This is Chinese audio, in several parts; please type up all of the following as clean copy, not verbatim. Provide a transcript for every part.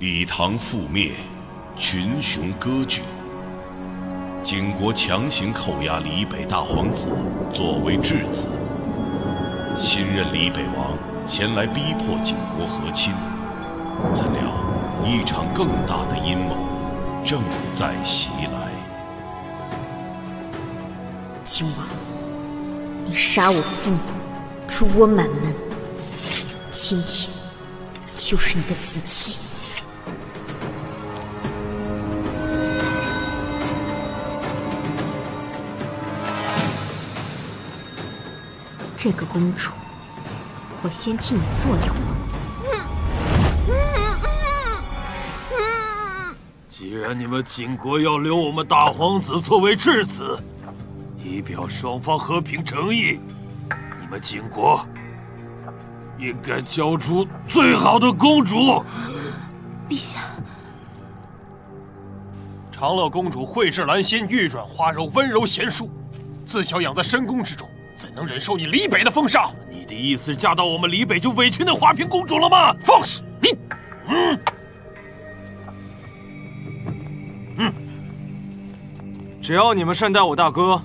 以唐覆灭，群雄割据。景国强行扣押李北大皇子作为质子，新任李北王前来逼迫景国和亲。怎料一场更大的阴谋正在袭来。景王，你杀我父母，诛我满门，今天就是你的死期。 这个公主，我先替你做掉了。既然你们景国要留我们大皇子作为质子，以表双方和平诚意，你们景国应该交出最好的公主。陛下，长乐公主蕙质兰心，玉软花柔，温柔贤淑，自小养在深宫之中。 怎能忍受你李北的风沙？你的意思嫁到我们李北就委屈那华平公主了吗？放肆！你，只要你们善待我大哥，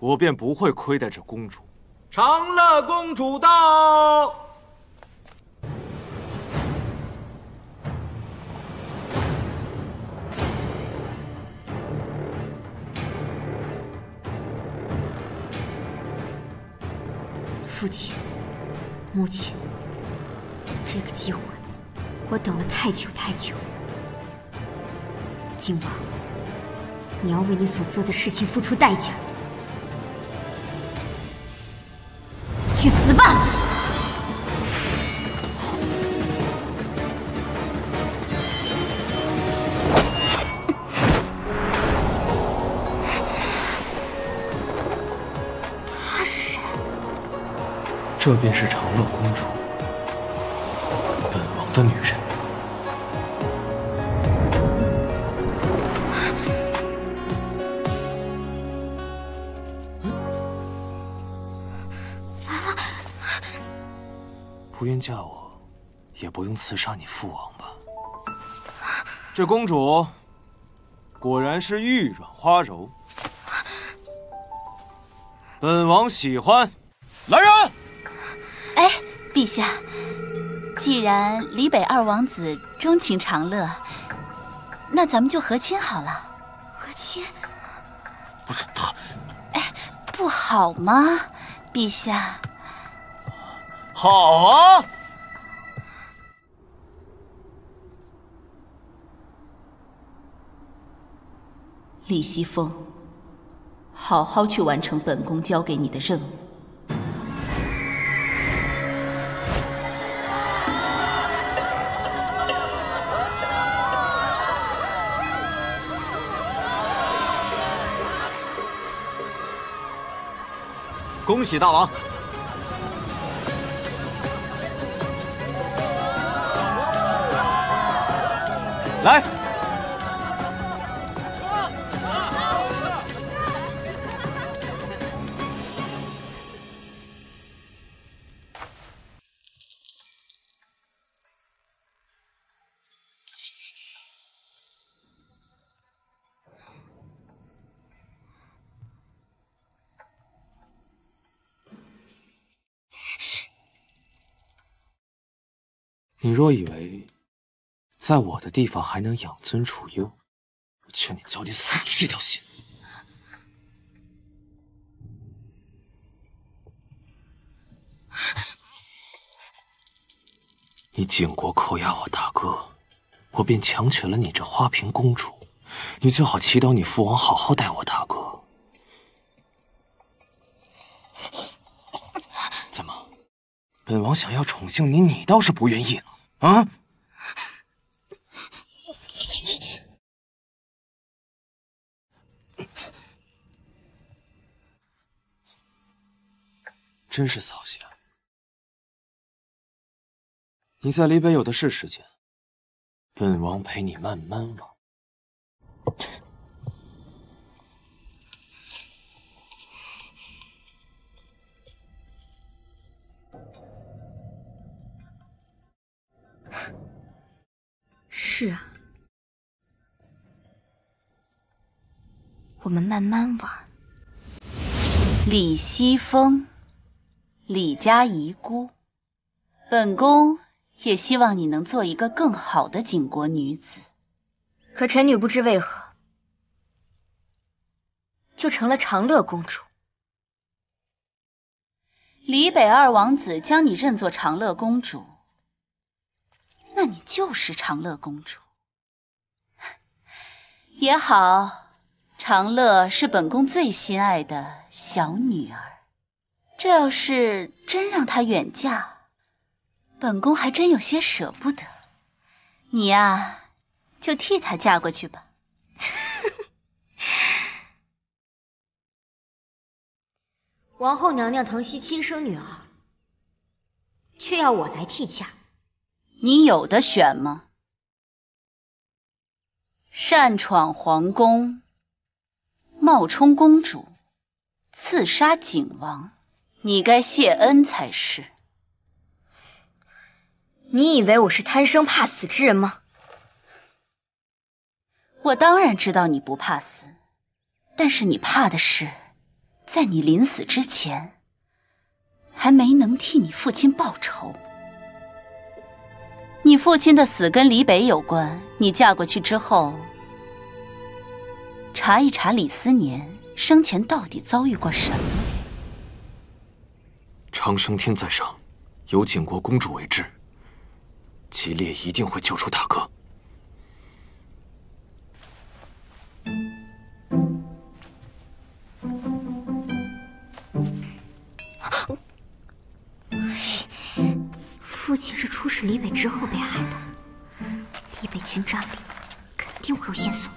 我便不会亏待这公主。长乐公主到。父亲，母亲，这个机会我等了太久太久。景王，你要为你所做的事情付出代价。去死吧！他是谁？ 这便是长乐公主，本王的女人。不愿嫁我，也不用刺杀你父王吧？这公主果然是玉软花柔，本王喜欢。来人！ 哎，陛下，既然李北二王子钟情长乐，那咱们就和亲好了。和亲？不是他，哎，不好吗，陛下？好啊！李西风，好好去完成本宫交给你的任务。 恭喜大王！来，你若以为在我的地方还能养尊处优，我劝你早点死了这条心。你景国扣押我大哥，我便强娶了你这花瓶公主。你最好祈祷你父王好好待我大哥。怎么，本王想要宠幸你，你倒是不愿意了？ 啊！真是扫兴。你在离北有的是时间，本王陪你慢慢玩。是啊，我们慢慢玩。李西风，李家遗孤，本宫也希望你能做一个更好的景国女子。可臣女不知为何，就成了长乐公主。 李北二王子将你认作长乐公主，那你就是长乐公主也好。长乐是本宫最心爱的小女儿，这要是真让她远嫁，本宫还真有些舍不得。你呀，就替她嫁过去吧。皇后娘娘疼惜亲生女儿，却要我来替嫁，你有得选吗？擅闯皇宫，冒充公主，刺杀景王，你该谢恩才是。你以为我是贪生怕死之人吗？我当然知道你不怕死，但是你怕的是。 在你临死之前，还没能替你父亲报仇。你父亲的死跟李北有关，你嫁过去之后，查一查李思年生前到底遭遇过什么。长生天在上，有景国公主为质，吉烈一定会救出大哥。 父亲是出使李北之后被害的，李北军帐里肯定会有线索。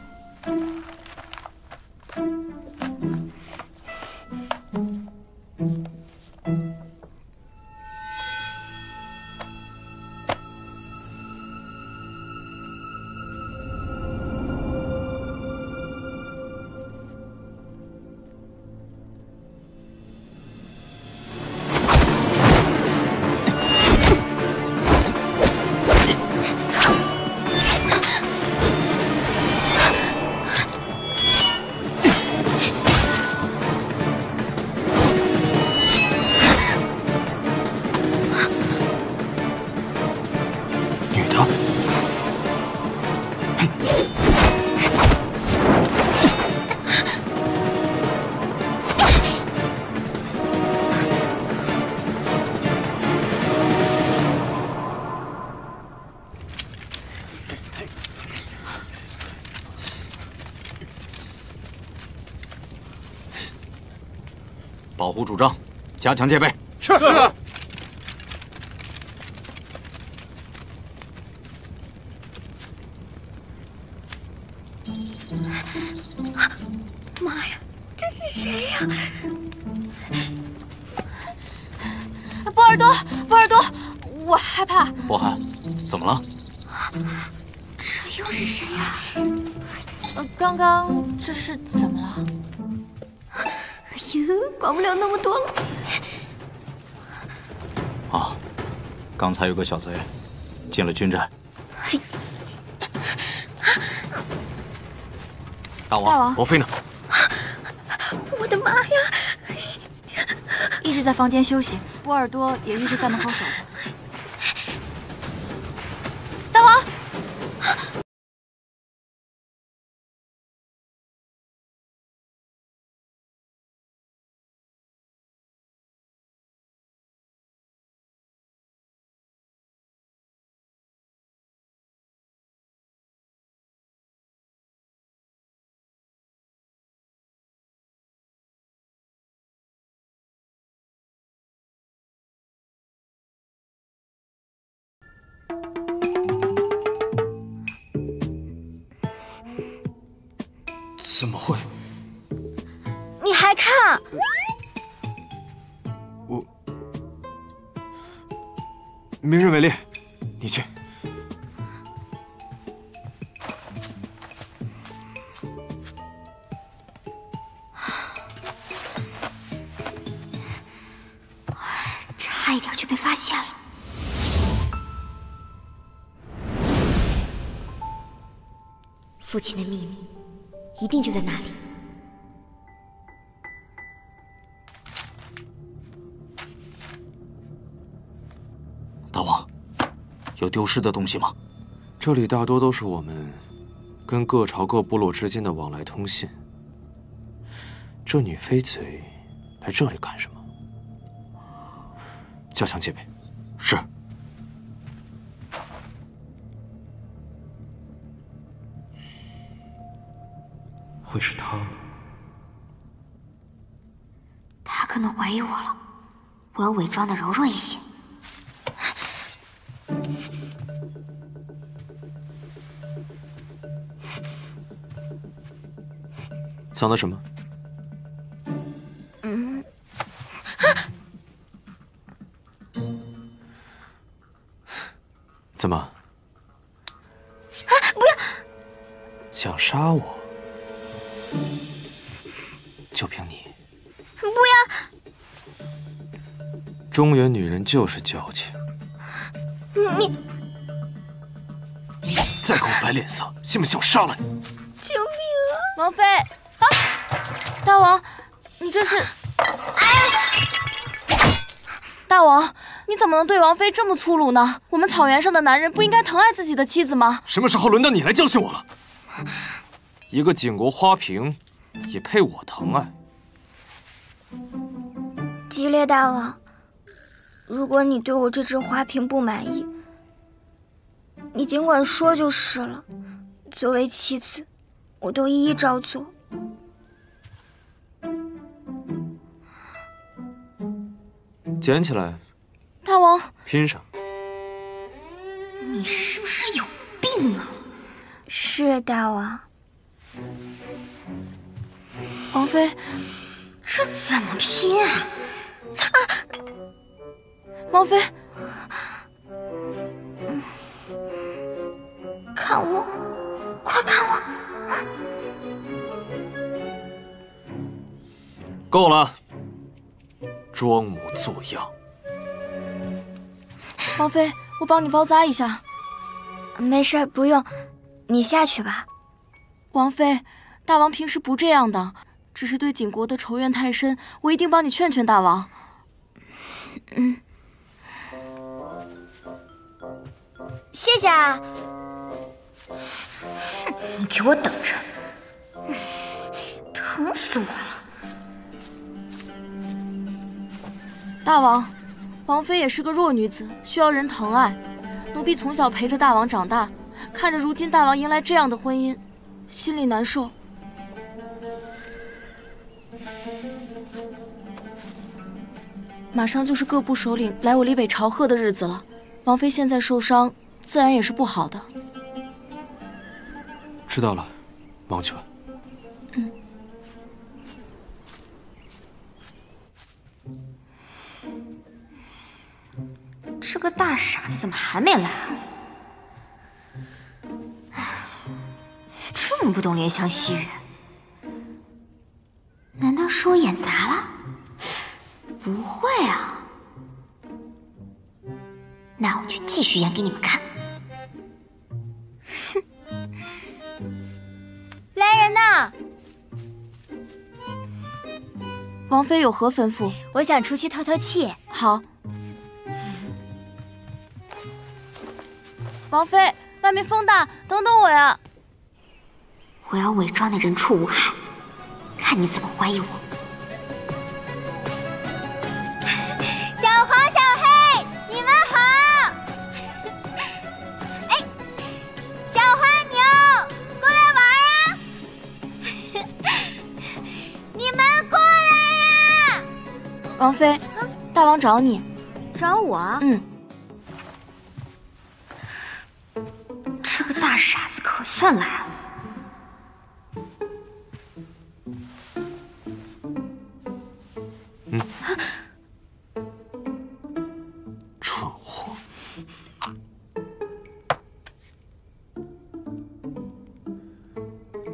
保护主张，加强戒备。是。是。妈呀，这是谁呀？波尔多，波尔多，我害怕。博涵，怎么了？这又是谁呀？刚刚这是怎么了？ 管不了那么多了。啊，刚才有个小贼进了军寨。大王，王妃呢？我的妈呀！一直在房间休息，波尔多也一直在门口守着。 怎么会？你还看？我明日为例，你去。差一点就被发现了。父亲的秘密一定就在那里。 大王，有丢失的东西吗？这里大多都是我们跟各朝各部落之间的往来通信。这女飞贼来这里干什么？加强戒备。是。会是她吗？她可能怀疑我了，我要伪装的柔弱一些。 想到什么？嗯，怎么？啊！不要！想杀我？就凭你？不要！中原女人就是矫情。你再给我摆脸色，信不信我杀了你？救命啊！王妃。 大王，你这是！大王，你怎么能对王妃这么粗鲁呢？我们草原上的男人不应该疼爱自己的妻子吗？什么时候轮到你来教训我了？一个景国花瓶也配我疼爱？吉列大王，如果你对我这只花瓶不满意，你尽管说就是了。作为妻子，我都一一照做。 捡起来，大王，拼上！你是不是有病啊？是大王。王妃，这怎么拼啊？啊！王妃，看我，快看我！啊、够了。 装模作样，王妃，我帮你包扎一下。没事，不用，你下去吧。王妃，大王平时不这样的，只是对景国的仇怨太深，我一定帮你劝劝大王。嗯，谢谢啊。你给我等着，疼死我了。 大王，王妃也是个弱女子，需要人疼爱。奴婢从小陪着大王长大，看着如今大王迎来这样的婚姻，心里难受。马上就是各部首领来我离北朝贺的日子了，王妃现在受伤，自然也是不好的。知道了，忙去吧。 这个大傻子怎么还没来啊？这么不懂怜香惜玉，难道是我眼杂了？不会啊，那我就继续演给你们看。哼！来人呐！王妃有何吩咐？我想出去透透气。好。 王妃，外面风大，等等我呀！我要伪装的人畜无害，看你怎么怀疑我！小黄、小黑，你们好！哎，小花牛，过来玩啊！你们过来呀！王妃，大王找你，找我？嗯。 这个大傻子可算来了！嗯，蠢货！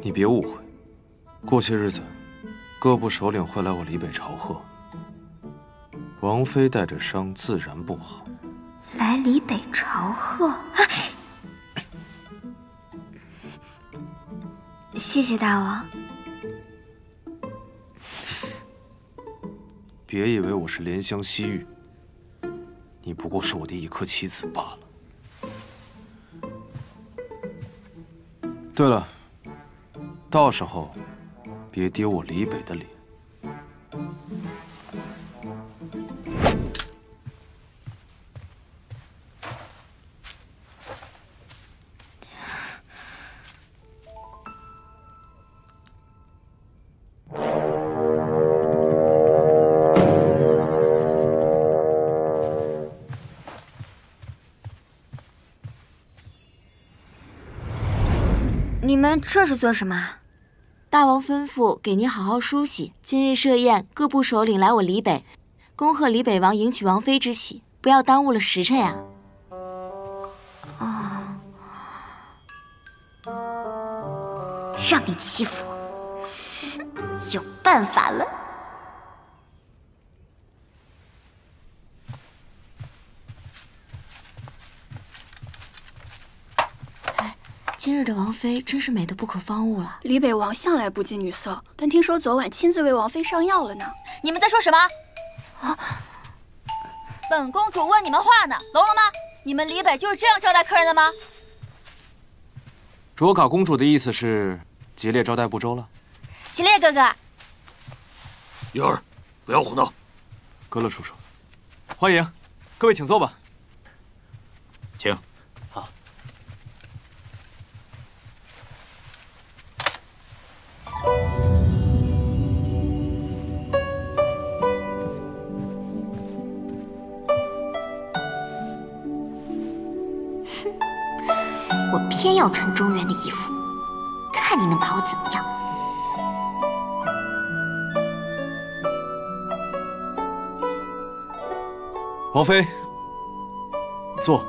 你别误会，过些日子，各部首领会来我离北朝贺。王妃带着伤，自然不好。来离北朝贺。啊谢谢大王。别以为我是怜香惜玉，你不过是我的一颗棋子罢了。 对了，到时候别丢我李北的脸。你们这是做什么？大王吩咐给您好好梳洗。今日设宴，各部首领来我李北，恭贺李北王迎娶王妃之喜，不要耽误了时辰呀！啊！让你欺负我，有办法了！哎。 今日的王妃真是美得不可方物了。李北王向来不近女色，但听说昨晚亲自为王妃上药了呢。你们在说什么？啊！本公主问你们话呢，聋了吗？你们李北就是这样招待客人的吗？卓卡公主的意思是吉列招待不周了。吉列哥哥，云儿，不要胡闹。格勒叔叔，欢迎，各位请坐吧。请。 我偏要穿中原的衣服，看你能把我怎么样！王妃，坐。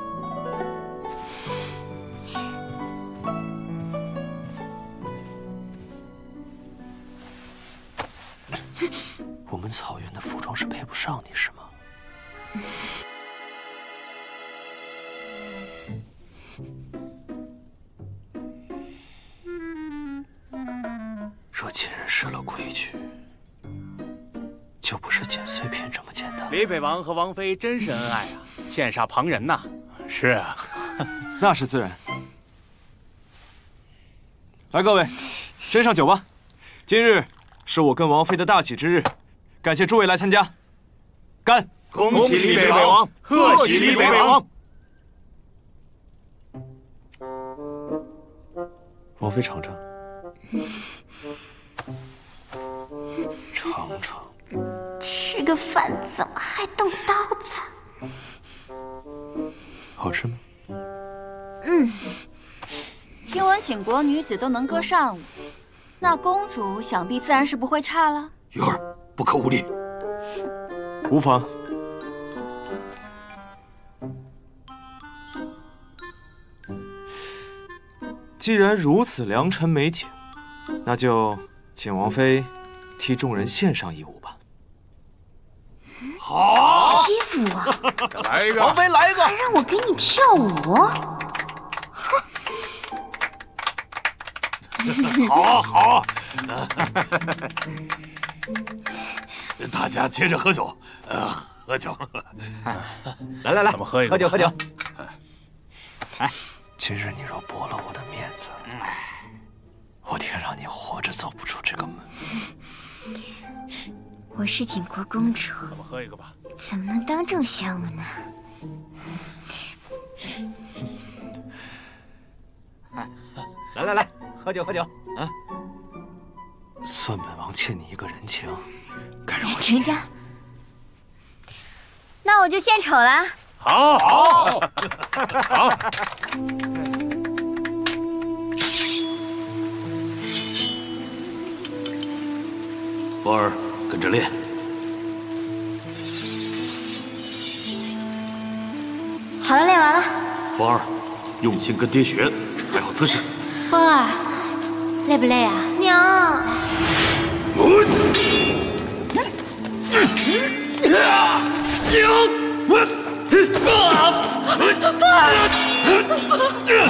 我们草原的服装是配不上你，是吗？ 若秦人失了规矩，就不是捡碎片这么简单。李北王和王妃真是恩爱啊，羡煞旁人呐。是啊，那是自然。来，各位，斟上酒吧。今日是我跟王妃的大喜之日，感谢诸位来参加。干！恭喜李北王，贺喜李北王。王妃尝尝。 尝尝，吃个饭怎么还动刀子？好吃吗？嗯。听闻景国女子都能歌善舞，那公主想必自然是不会差了。云儿，不可无礼。无妨。既然如此良辰美景，那就请王妃。 替众人献上一舞吧。好，欺负我！再来一个，王妃来一个，还让我给你跳舞？哼！好，好，大家接着喝酒，喝酒。来来来，咱们喝一个，喝酒，喝酒。哎，今日你若驳了我的面子，我定让你活着走不出这个门。 我是景国公主，咱们喝一个吧。怎么能当众羞我呢？来来来，喝酒喝酒啊！算本王欠你一个人情，该让我成家。那我就献丑了。好，好，好。风儿，跟着练。 好了，练完了。风儿，用心跟爹学，摆好姿势。风儿，累不累啊？娘。娘。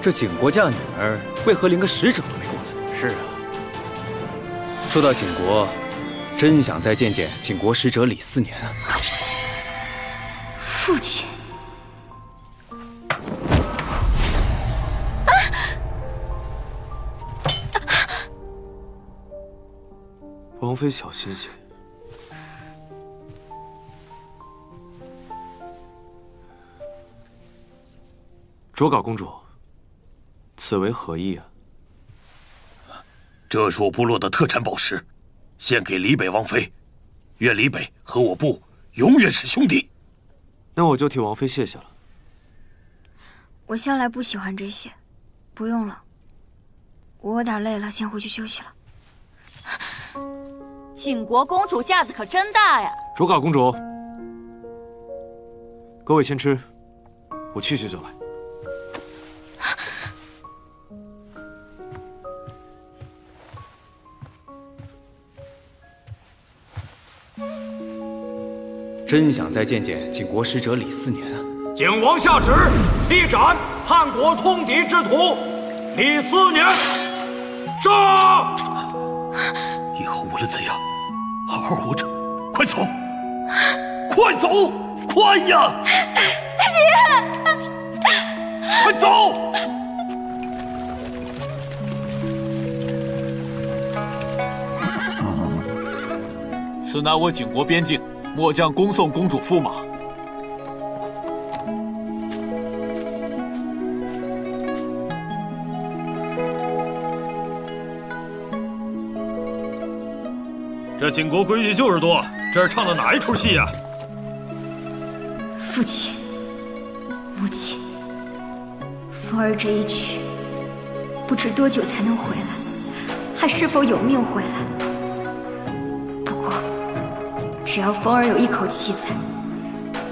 这景国家女儿为何连个使者都没过来？是啊。说到景国，真想再见见景国使者李思年啊。父亲。 王妃，小心些。卓皋公主，此为何意啊？这是我部落的特产宝石，献给李北王妃。愿李北和我部永远是兄弟。那我就替王妃谢谢了。我向来不喜欢这些，不用了。我有点累了，先回去休息了。 景国公主架子可真大呀！卓皋公主，各位先吃，我去去就来。真想再见见景国使者李思年啊！景王下旨，立斩叛国通敌之徒李思年，杀！以后无论怎样。 好好活着，快走，快走，快呀！爹，快走！此乃我景国边境，末将恭送公主驸马。这景国规矩就是多，这是唱的哪一出戏呀？父亲，母亲，风儿这一去，不知多久才能回来，还是否有命回来？不过，只要风儿有一口气在，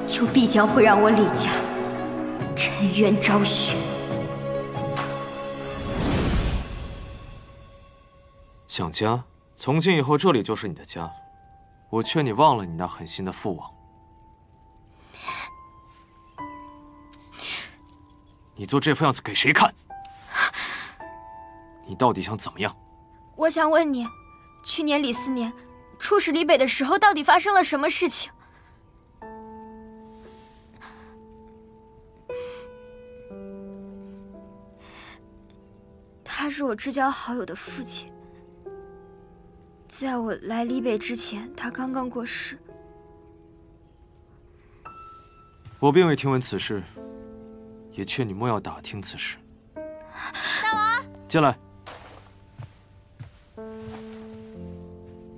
就必将会让我李家沉冤昭雪。想家？ 从今以后，这里就是你的家。我劝你忘了你那狠心的父王。你做这副样子给谁看？你到底想怎么样？我想问你，去年李思年出使李北的时候，到底发生了什么事情？他是我至交好友的父亲。 在我来李北之前，他刚刚过世。我并未听闻此事，也劝你莫要打听此事。大王，进来。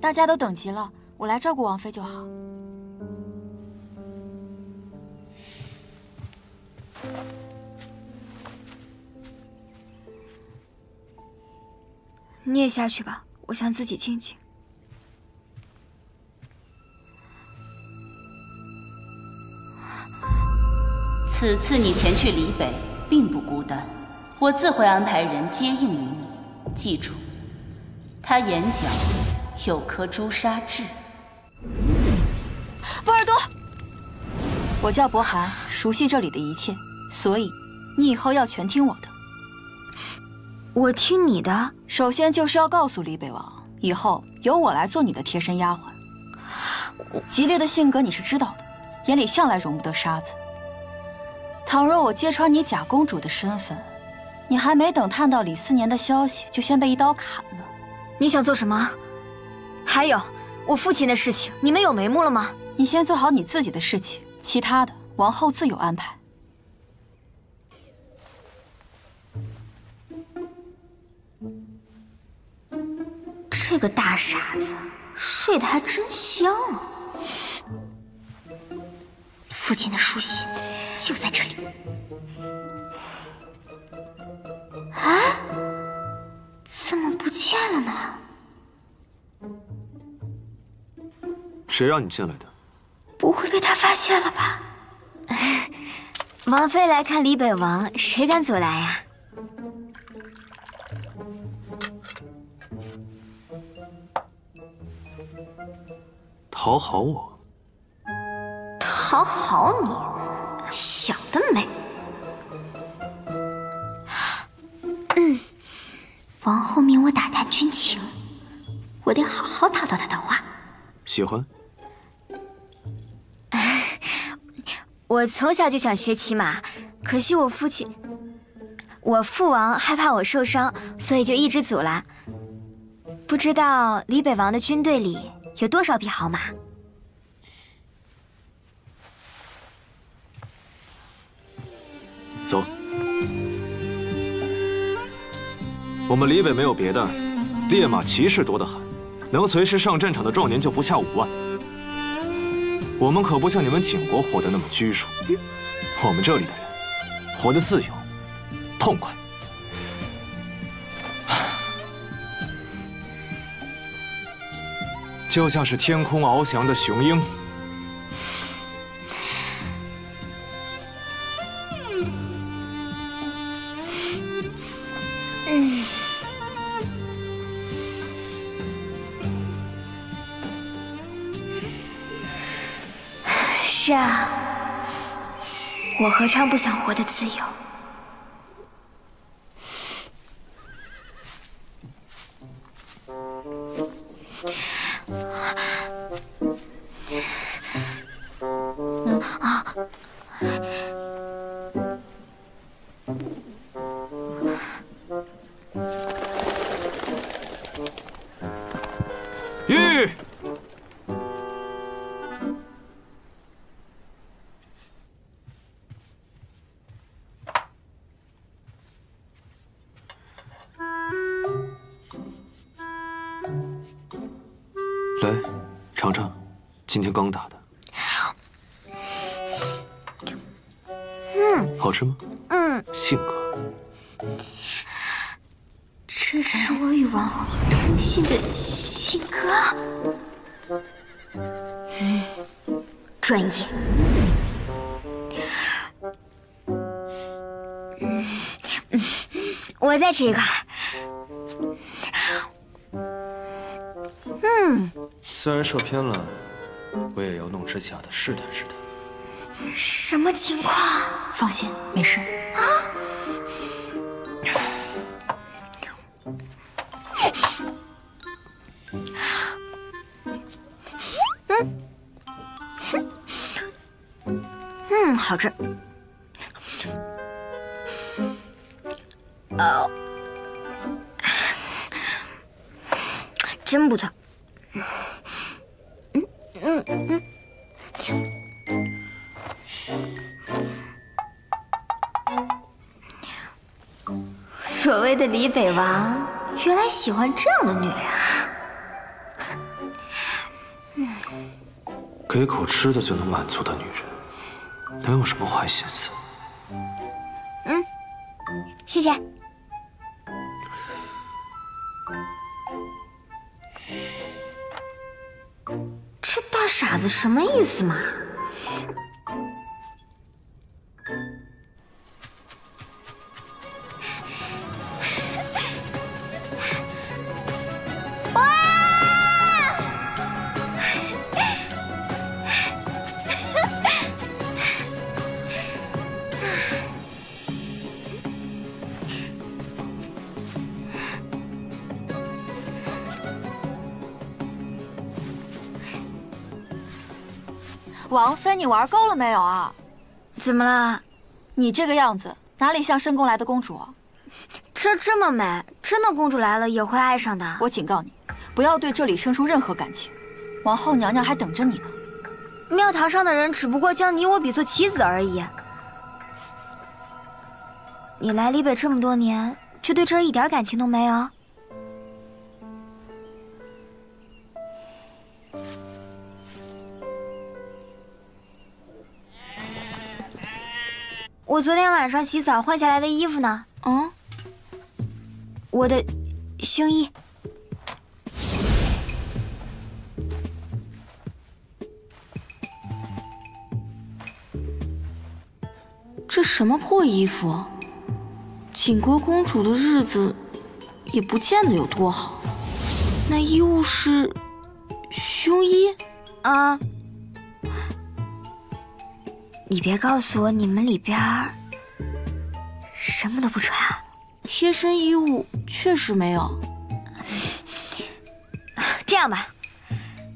大家都等急了，我来照顾王妃就好。你也下去吧，我想自己静静。 此次你前去李北，并不孤单，我自会安排人接应于你。记住，他眼角有颗朱砂痣。波尔多，我叫博涵，熟悉这里的一切，所以你以后要全听我的。我听你的。首先就是要告诉李北王，以后由我来做你的贴身丫鬟。吉烈的性格你是知道的，眼里向来容不得沙子。 倘若我揭穿你假公主的身份，你还没等探到李思年的消息，就先被一刀砍了。你想做什么？还有我父亲的事情，你们有眉目了吗？你先做好你自己的事情，其他的王后自有安排。这个大傻子睡得还真香啊！父亲的书信。 就在这里啊！怎么不见了呢？谁让你进来的？不会被他发现了吧？王妃来看李北王，谁敢阻拦呀？讨好我？讨好你？ 想得美！军情，我得好好讨讨他的话。喜欢？我从小就想学骑马，可惜我父王害怕我受伤，所以就一直阻拦。不知道李北王的军队里有多少匹好马？ 走，我们李北没有别的，烈马骑士多得很，能随时上战场的壮年就不下5万。我们可不像你们景国活得那么拘束，我们这里的人活得自由、痛快。就像是天空翱翔的雄鹰。 是啊，我何尝不想活得自由？玉。 来，尝尝，今天刚打的。好吃吗？性格。这是我与王后通信的信鸽。专业。我再吃一块。 虽然射偏了，我也要弄只假的试探试探。什么情况？放心，没事。啊！好吃。哦，真不错。 所谓的李北王，原来喜欢这样的女人啊！给口吃的就能满足的女人，能有什么坏心思？谢谢。 傻子什么意思嘛？哇！王妃，你玩够了没有啊？怎么啦？你这个样子哪里像深宫来的公主啊？这么美，真的公主来了也会爱上的。我警告你，不要对这里生出任何感情，王后娘娘还等着你呢。庙堂上的人只不过将你我比作棋子而已。你来李北这么多年，就对这儿一点感情都没有？ 我昨天晚上洗澡换下来的衣服呢？我的胸衣。这什么破衣服？景国公主的日子也不见得有多好。那衣物是胸衣啊？ 你别告诉我你们里边什么都不穿，贴身衣物确实没有。样吧，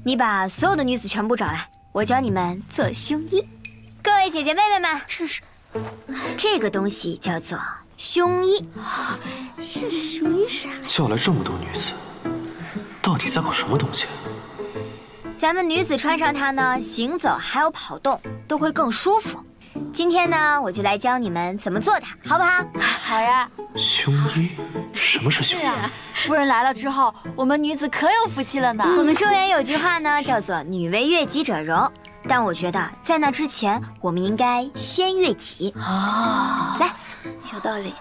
你把所有的女子全部找来，我教你们做胸衣。各位姐姐妹妹们，这个东西叫做胸衣。这是胸衣啥？叫来这么多女子，到底在搞什么东西？ 咱们女子穿上它呢，行走还有跑动都会更舒服。今天呢，我就来教你们怎么做它，好不好？好呀。胸衣？什么是胸衣？夫人来了之后，我们女子可有福气了呢。我们中原有句话呢，叫做“女为悦己者容”，但我觉得在那之前，我们应该先悦己。哦，来，小道理。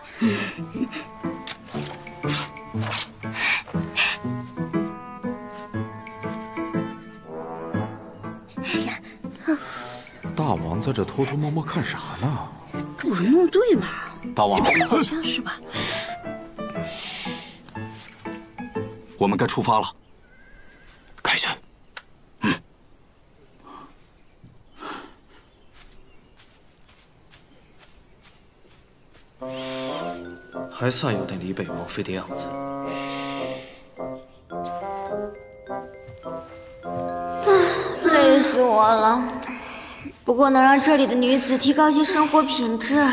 大王在这偷偷摸摸看啥呢？这不是弄对吗？大王，好像是吧。我们该出发了。开心。嗯。还算有点李北王妃的样子。累死我了。 不过能让这里的女子提高些生活品质，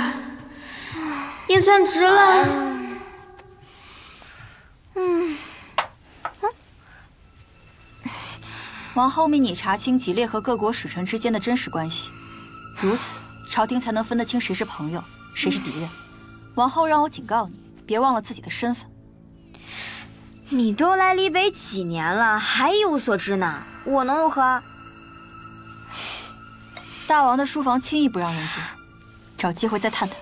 也算值了。王后命你查清吉列和各国使臣之间的真实关系，如此朝廷才能分得清谁是朋友，谁是敌人。王后让我警告你，别忘了自己的身份。你都来离北几年了，还一无所知呢，我能如何？ 大王的书房轻易不让人进，找机会再探探。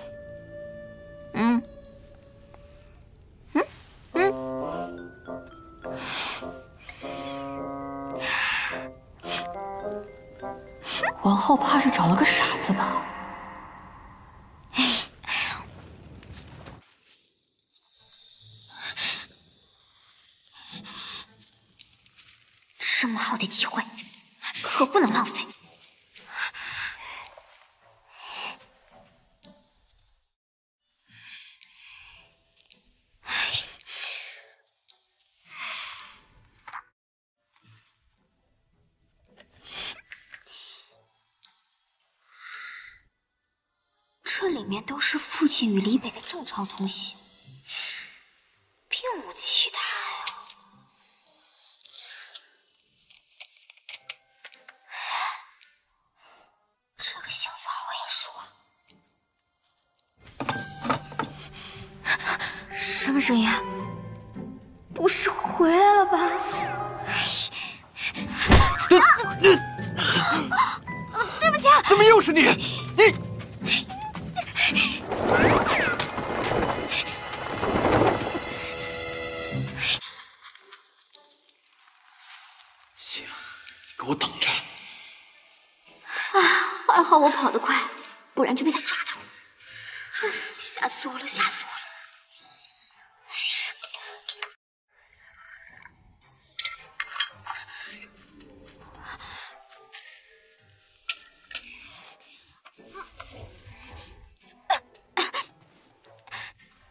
王后怕是找了个傻子吧？这么好的机会，可不能浪费。 都是父亲与李北的正常通信，并无其他呀。这个箱子好眼熟啊！什么声音？不是回来了吧？对不起，怎么又是你？你。 行，给我等着！啊，还好我跑得快，不然就被他抓到了。吓死我了，吓死我了！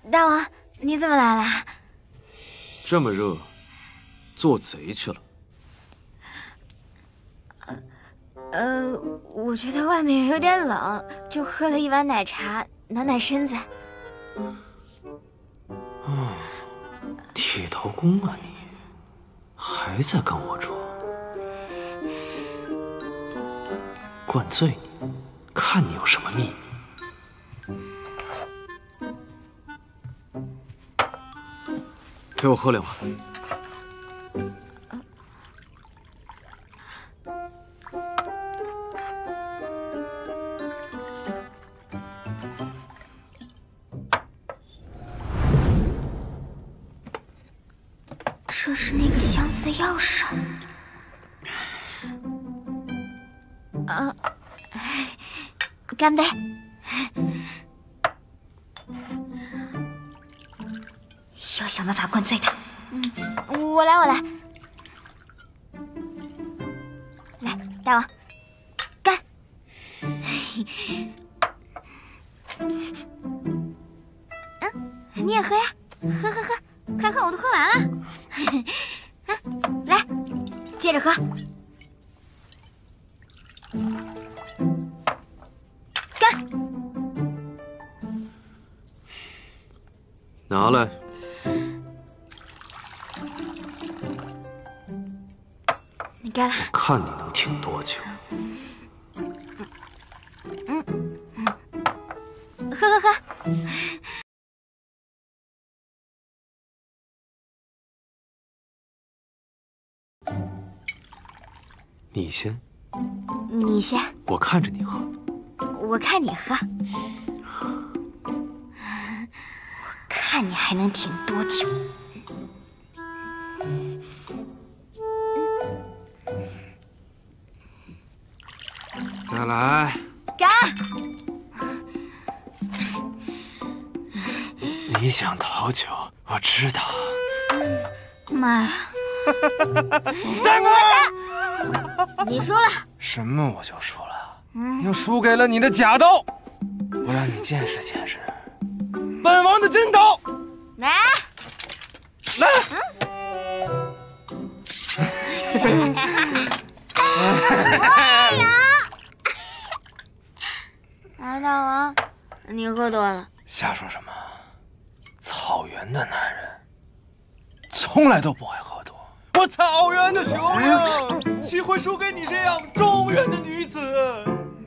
大王，你怎么来了？这么热，做贼去了？我觉得外面有点冷，就喝了一碗奶茶暖暖身子。啊，铁头功啊你，还在跟我装？灌醉你，看你有什么秘密。 给我喝两碗。这是那个箱子的钥匙。啊，干杯！ 要想办法灌醉他。我来，我来。来，大王，干！你也喝呀，喝喝喝，快看我都喝完了。啊，来。接着喝。干！拿来。你干了。我看你能挺多久。 你先，你先，我看着你喝，我看你喝，我看你还能挺多久？再来，干！你想逃酒，我知道。妈呀！再过来！ 你输了，什么我就输了，又输给了你的假刀，我让你见识见识本王的真刀。来，来，哎，大王，你喝多了，瞎说什么？草原的男人从来都不会喝。 我草原的雄鹰，岂会输给你这样中原的女子？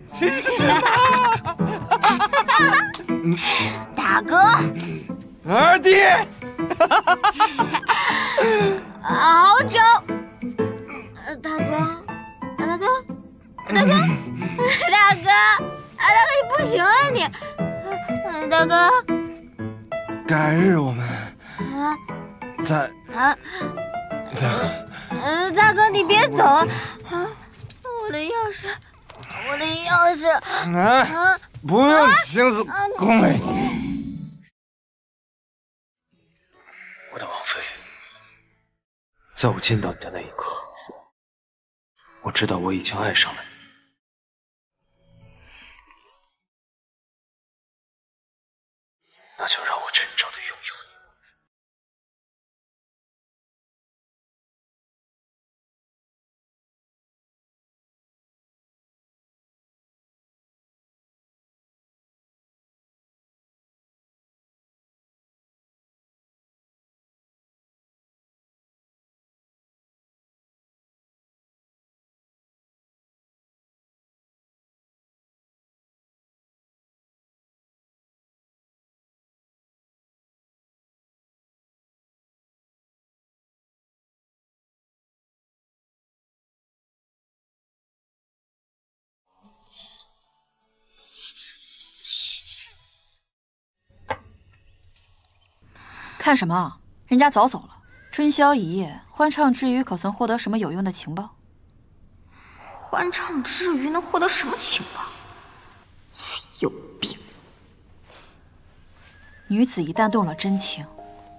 岂是天吧！大哥，二弟，好酒！大哥，大哥，大哥，大哥，大哥，你不行啊你！大哥，改日我们再……啊。 大哥，大哥，你别走啊！我的钥匙，我的钥匙！啊，不用心思恭维。我的王妃，在我见到你的那一刻，我知道我已经爱上了你。那就让我真正的拥有你。 看什么？人家早走了。春宵一夜，欢畅之余，可曾获得什么有用的情报？欢畅之余能获得什么情报？有病！女子一旦动了真情，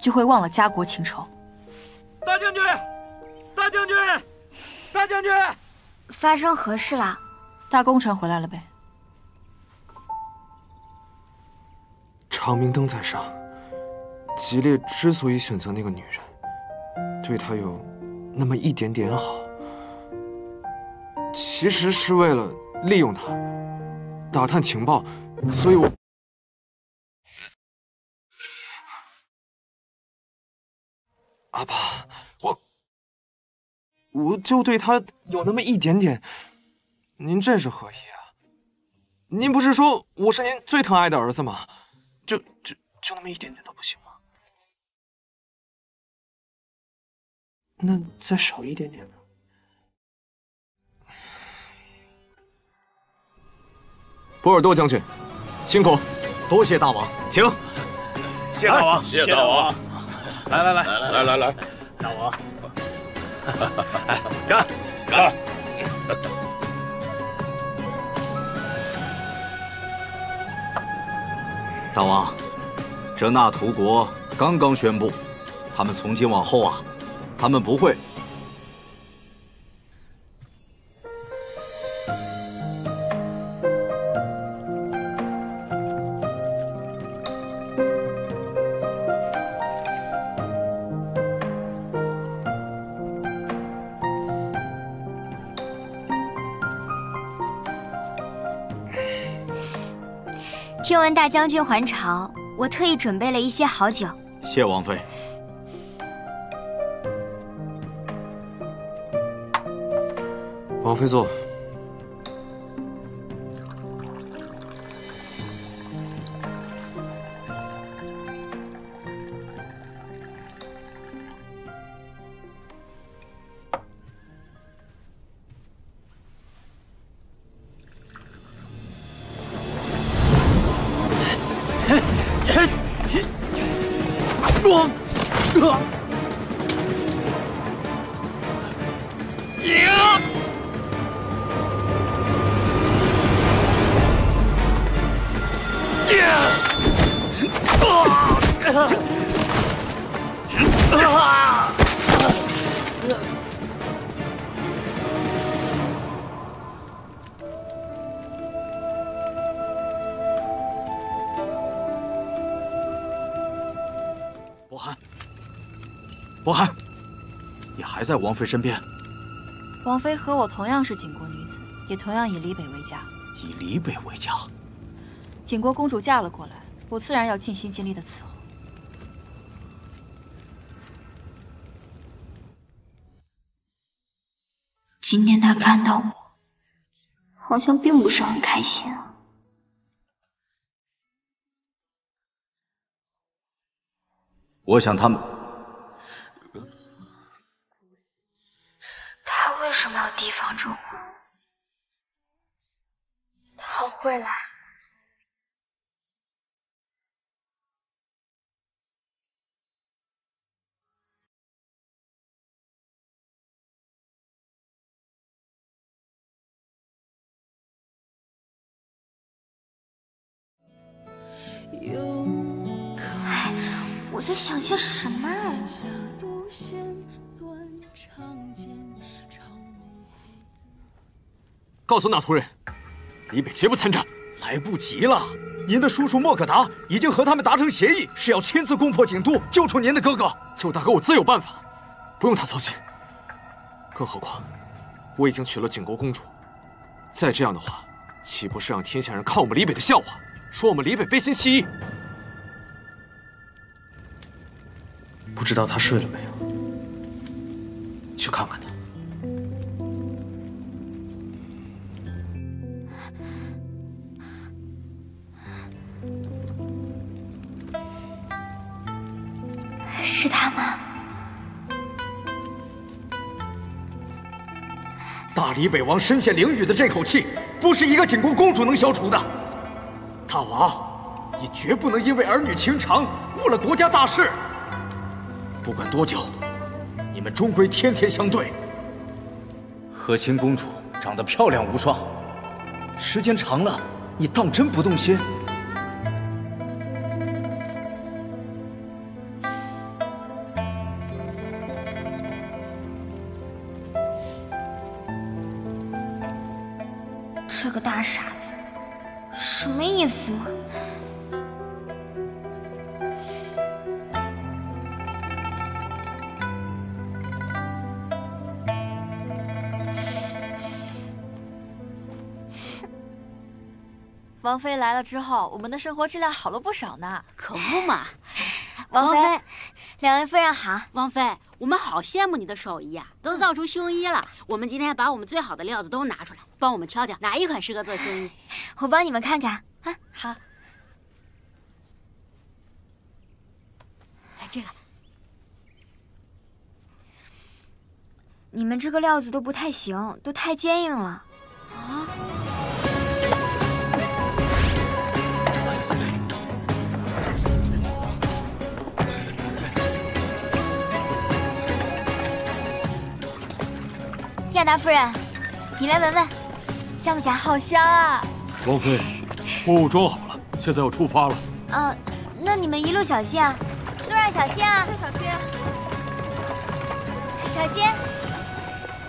就会忘了家国情仇。大将军，大将军，大将军，发生何事了？大功臣回来了呗。长明灯在上。 吉烈之所以选择那个女人，对她有那么一点点好，其实是为了利用她，打探情报，所以我。 阿爸，我就对她有那么一点点，您这是何意啊？您不是说我是您最疼爱的儿子吗？就那么一点点都不行吗？ 那再少一点点呢？波尔多将军，辛苦，多谢大王，请。谢大王，谢大王。来，大王，干干！大王，这纳图国刚刚宣布，他们从今往后啊。 他们不会。听闻大将军还朝，我特意准备了一些好酒。谢王妃。 王妃坐。博寒，博寒，你还在王妃身边？王妃和我同样是景国女子，也同样以离北为家。以离北为家。景国公主嫁了过来，我自然要尽心尽力的伺候。 今天他看到我，好像并不是很开心啊。我想他们……他为什么要提防着我？他好会来。哎，我在想些什么啊？告诉那族人，李北绝不参战。来不及了，您的叔叔莫可达已经和他们达成协议，是要亲自攻破景都，救出您的哥哥。救大哥，我自有办法，不用他操心。更何况，我已经娶了景国公主，再这样的话，岂不是让天下人看我们李北的笑话？ 说我们李北背信弃义，不知道他睡了没有？去看看他。是他吗？大李北王身陷囹圄的这口气，不是一个景国公主能消除的。 大王，你绝不能因为儿女情长误了国家大事。不管多久，你们终归天天相对。和亲公主长得漂亮无双，时间长了，你当真不动心？这个大傻子。 什么意思嘛？王妃来了之后，我们的生活质量好了不少呢。可不嘛！王妃，两位夫人好。王妃，我们好羡慕你的手艺啊，都造出胸衣了。我们今天把我们最好的料子都拿出来，帮我们挑挑哪一款适合做胸衣。 我帮你们看看啊，好。哎，这个，你们这个料子都不太行，都太坚硬了。啊！亚达夫人，你来闻闻，香不香？好香啊！ 王妃，货物装好了，现在要出发了。啊，那你们一路小心啊，路上小心啊，路上小心，小心！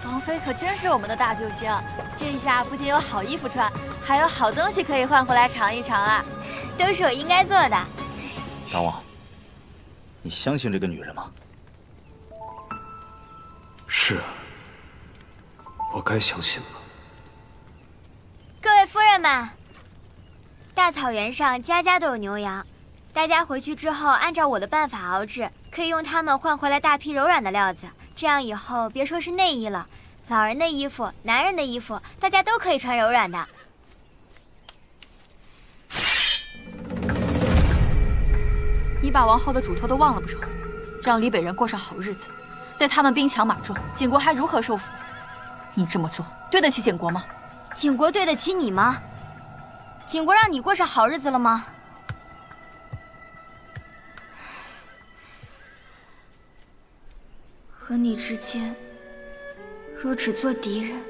王妃可真是我们的大救星，这一下不仅有好衣服穿，还有好东西可以换回来尝一尝啊，都是我应该做的。大王，你相信这个女人吗？是啊，我该相信吧。 各位夫人们，大草原上家家都有牛羊，大家回去之后按照我的办法熬制，可以用它们换回来大批柔软的料子。这样以后别说是内衣了，老人的衣服、男人的衣服，大家都可以穿柔软的。 你把王后的嘱托都忘了不成？让李北人过上好日子，待他们兵强马壮，景国还如何收服？你这么做对得起景国吗？景国对得起你吗？景国让你过上好日子了吗？和你之间，若只做敌人，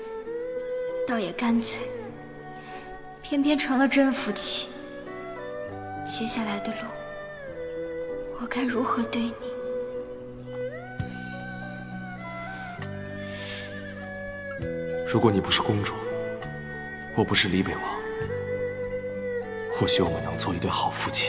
倒也干脆，偏偏成了真夫妻。接下来的路。 我该如何对你？如果你不是公主，我不是李北王，或许我们能做一对好夫妻。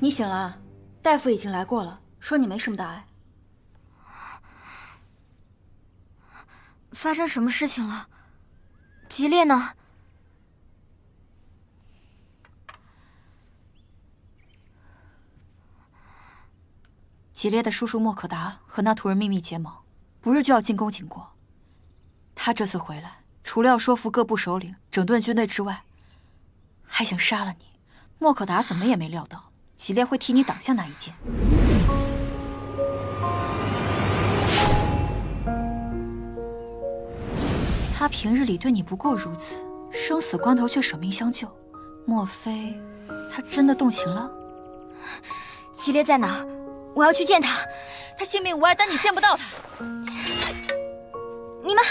你醒了，大夫已经来过了，说你没什么大碍。发生什么事情了？吉烈呢？吉烈的叔叔莫可达和那图人秘密结盟，不日就要进攻景国。他这次回来，除了要说服各部首领整顿军队之外，还想杀了你。莫可达怎么也没料到。 吉烈会替你挡下那一剑。他平日里对你不过如此，生死关头却舍命相救，莫非他真的动情了？吉烈在哪儿？我要去见他。他性命无碍，但你见不到他。你们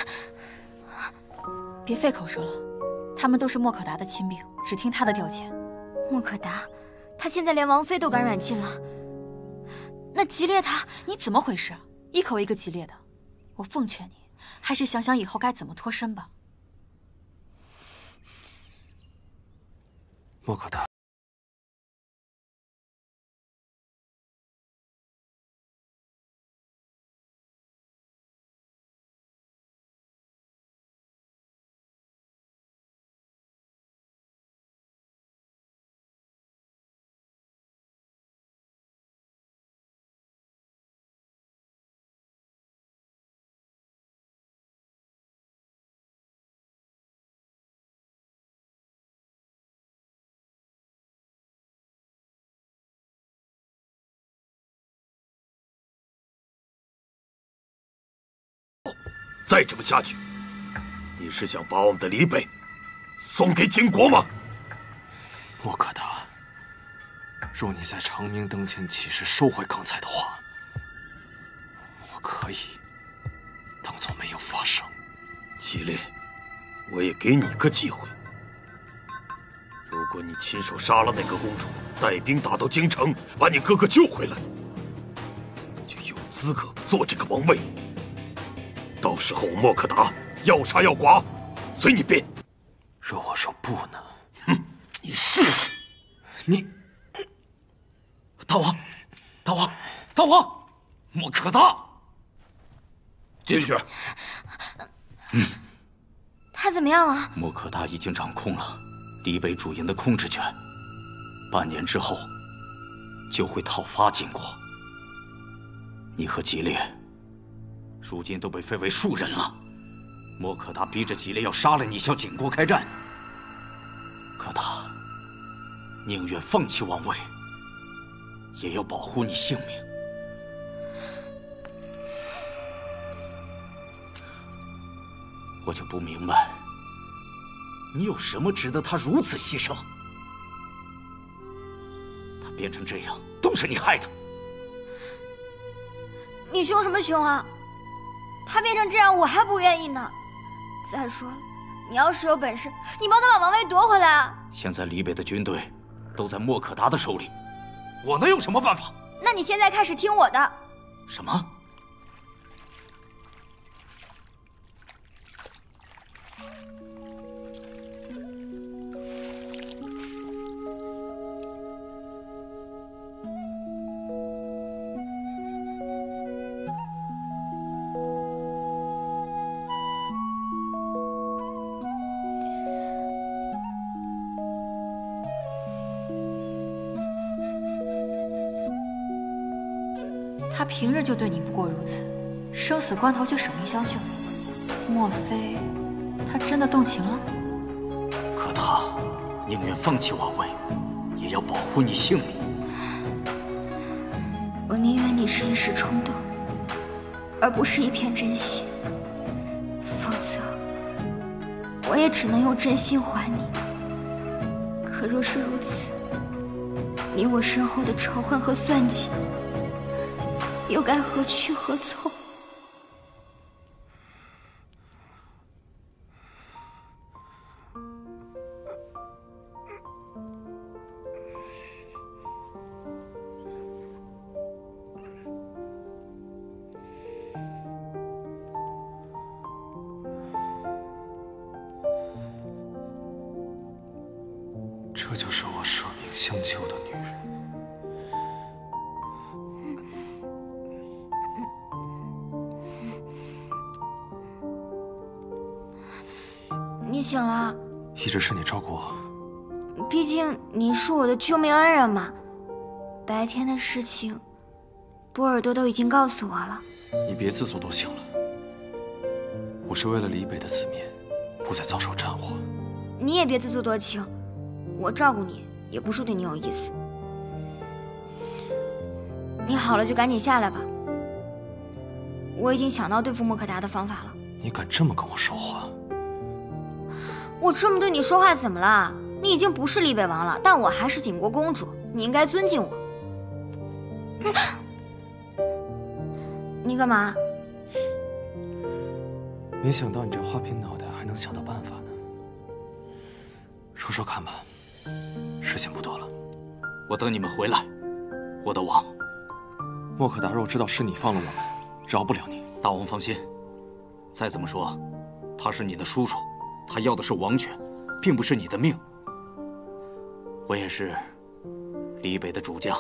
别费口舌了，他们都是莫可达的亲兵，只听他的调遣。莫可达。 他现在连王妃都敢软禁了，那吉烈他你怎么回事？一口一个吉烈的，我奉劝你，还是想想以后该怎么脱身吧。莫可达。 再这么下去，你是想把我们的李北送给金国吗？莫可达，若你在长明灯前起誓收回刚才的话，我可以当做没有发生。吉烈，我也给你个机会。如果你亲手杀了那个公主，带兵打到京城，把你哥哥救回来，你就有资格做这个王位。 到时候莫可达要杀要剐，随你便。若我说不呢？哼，你试试。你，大王，大王，大王，莫可达，进去。嗯，他怎么样了？莫可达已经掌控了李北主营的控制权，半年之后就会讨伐晋国。你和吉烈。 如今都被废为庶人了，莫可达逼着吉烈要杀了你，向景国开战。可他宁愿放弃王位，也要保护你性命。我就不明白，你有什么值得他如此牺牲？他变成这样，都是你害的。你凶什么凶啊？他变成这样，我还不愿意呢。再说了，你要是有本事，你帮他把王位夺回来啊！现在离北的军队都在莫可达的手里，我能有什么办法？那你现在开始听我的。什么？ 他平日就对你不过如此，生死关头却舍命相救，莫非他真的动情了？可他宁愿放弃王位，也要保护你性命。我宁愿你是一时冲动，而不是一片真心，否则我也只能用真心还你。可若是如此，你我身后的仇恨和算计。 又该何去何从？这就是我舍命相救的女人。 你醒了，一直是你照顾我。毕竟你是我的救命恩人嘛。白天的事情，波尔多都已经告诉我了。你别自作多情了。我是为了离北的子民，不再遭受战火。你也别自作多情。我照顾你，也不是对你有意思。你好了就赶紧下来吧。我已经想到对付莫可达的方法了。你敢这么跟我说话？ 我这么对你说话怎么了？你已经不是立北王了，但我还是景国公主，你应该尊敬我。你干嘛？没想到你这花瓶脑袋还能想到办法呢。说说看吧，时间不多了，我等你们回来。我的王，莫可达若知道是你放了我们，饶不了你。大王放心，再怎么说，他是你的叔叔。 他要的是王权，并不是你的命。我也是离北的主将，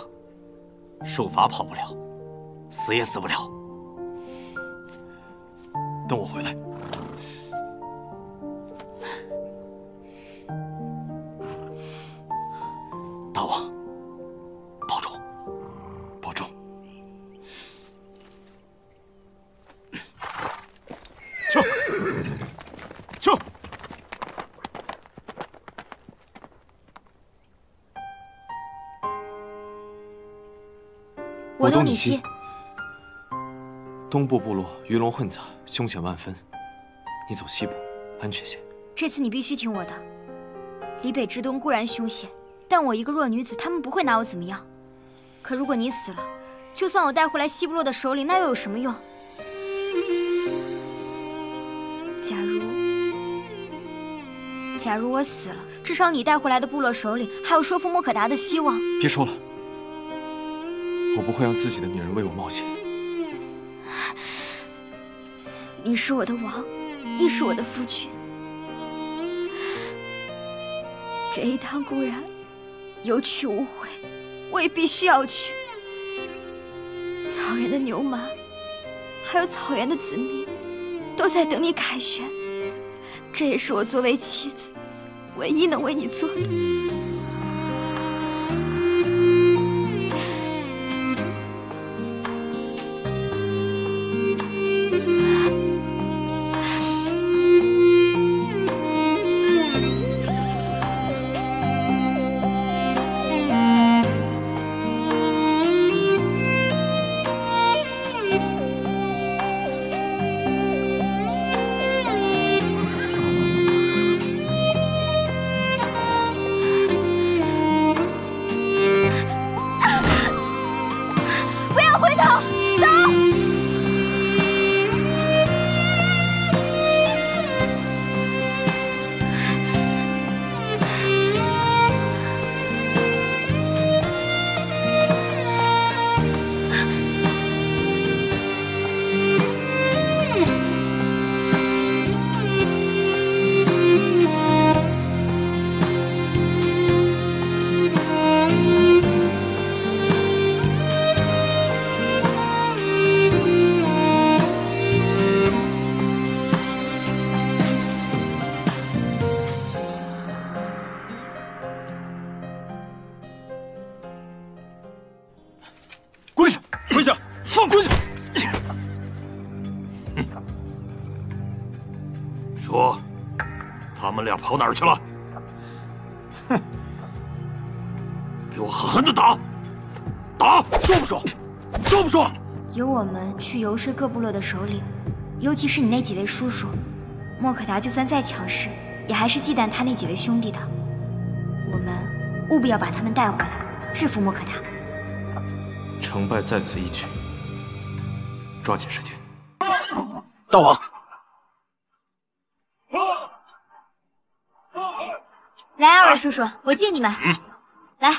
受罚跑不了，死也死不了。等我回来。大王，保重，保重。去，去。 我东你西，东部部落鱼龙混杂，凶险万分。你走西部，安全些。这次你必须听我的。离北之东固然凶险，但我一个弱女子，他们不会拿我怎么样。可如果你死了，就算我带回来西部落的首领，那又有什么用？假如我死了，至少你带回来的部落首领还有说服莫可达的希望。别说了。 我不会让自己的女人为我冒险。你是我的王，亦是我的夫君。这一趟固然有去无回，我也必须要去。草原的牛马，还有草原的子民，都在等你凯旋。这也是我作为妻子，唯一能为你做的。跪下，放滚！说，他们俩跑哪儿去了？哼！给我狠狠的打！打！说不说？说不说？由我们去游说各部落的首领，尤其是你那几位叔叔。莫可达就算再强势，也还是忌惮他那几位兄弟的。我们务必要把他们带回来，制服莫可达。 成败在此一举，抓紧时间。大王，来，二位叔叔，我敬你们。嗯、来，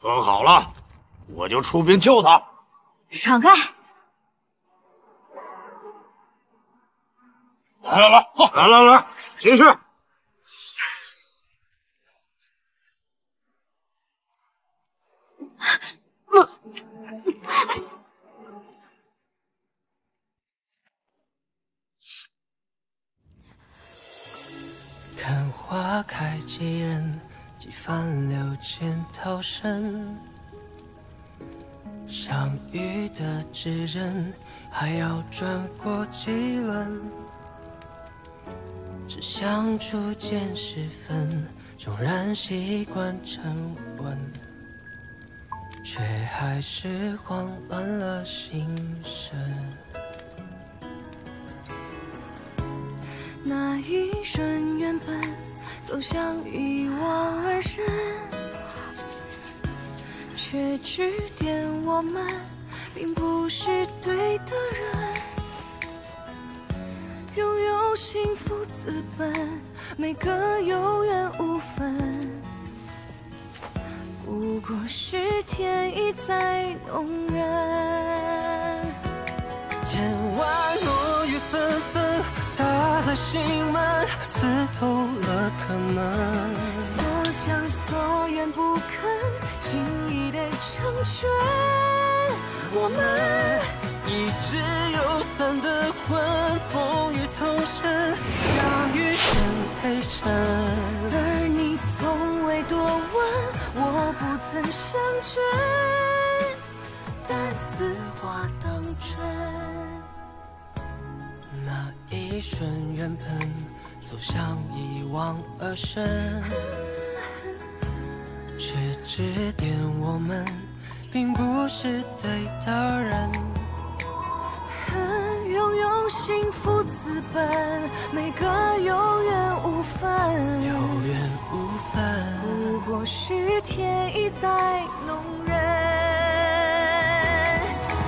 分好了，我就出兵救他。闪开！来来来，好，来来来，继续。 看花开几人，几番流千涛声。相遇的指针还要转过几轮，只相处见时分，纵然习惯沉稳。 却还是慌乱了心神。那一瞬，原本走向一往而深，却指点我们并不是对的人。拥有幸福资本，每个有缘无分。 不过是天意在弄人，千万落叶纷纷打在心门，刺透了可能。所想所愿不肯轻易的成全，我们一直有散的魂，风雨同身，相遇成陪衬。 从未多问，我不曾相真，但此话当真。那一瞬，原本走向一往而深，却指点我们并不是对的人。拥有幸福资本，每个有缘无分，有缘无。 不过是天意在弄人，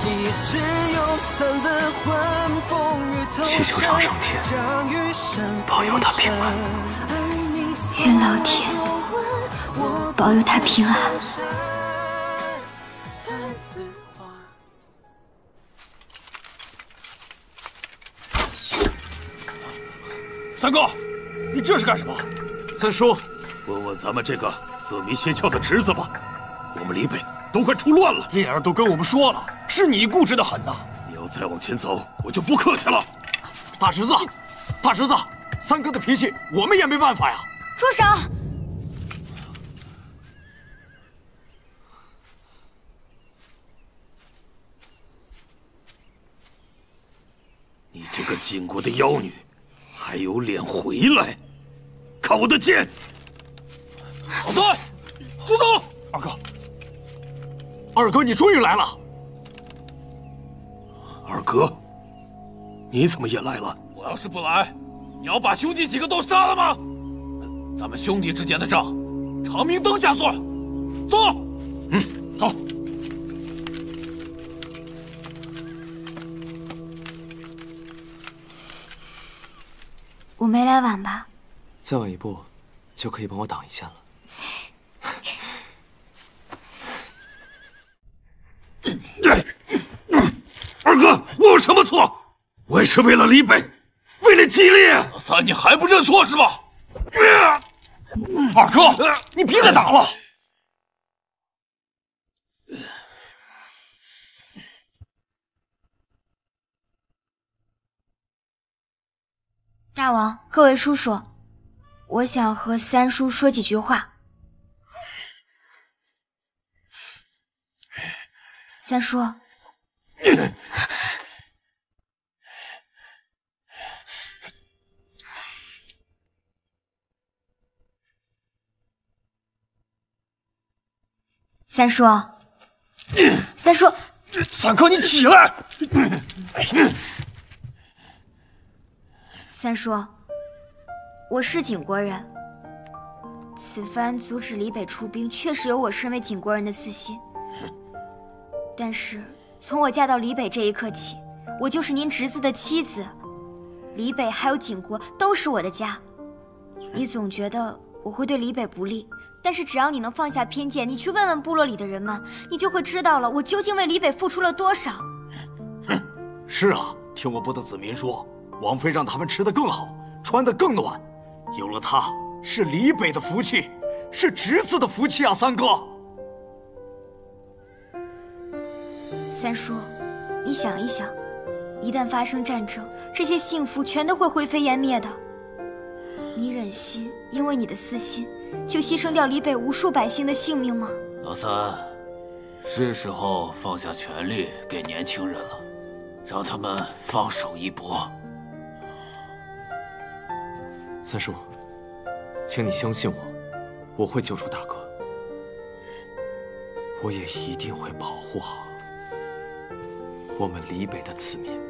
一直有散的魂，风雨同祈求长生天保佑他平安，愿老天保佑他平安。三哥，你这是干什么？三叔。 问问咱们这个色迷邪窍的侄子吧，我们离北都快出乱了。烈儿都跟我们说了，是你固执的很呐！你要再往前走，我就不客气了。大侄子，大侄子，三哥的脾气我们也没办法呀。住手！你这个晋国的妖女，还有脸回来？看我的剑！ 老孙，住手！二哥，二哥，你终于来了。二哥，你怎么也来了？我要是不来，你要把兄弟几个都杀了吗？咱们兄弟之间的账，长明灯下算。走，嗯，走。我没来晚吧？再晚一步，就可以帮我挡一下了。 二哥，我有什么错？我也是为了李北，为了激烈。老三，你还不认错是吧？二哥，你别再打了。大王，各位叔叔，我想和三叔说几句话。三叔，三叔，三叔，三哥，你起来！三叔，我是景国人，此番阻止李北出兵，确实有我身为景国人的私心。 但是，从我嫁到李北这一刻起，我就是您侄子的妻子。李北还有景国都是我的家。你总觉得我会对李北不利，但是只要你能放下偏见，你去问问部落里的人们，你就会知道了我究竟为李北付出了多少。哼，是啊，听我部的子民说，王妃让他们吃得更好，穿得更暖，有了她，是李北的福气，是侄子的福气啊，三哥。 三叔，你想一想，一旦发生战争，这些幸福全都会灰飞烟灭的。你忍心因为你的私心，就牺牲掉李北无数百姓的性命吗？老三，是时候放下权力给年轻人了，让他们放手一搏。三叔，请你相信我，我会救出大哥，我也一定会保护好 我们李北的子民，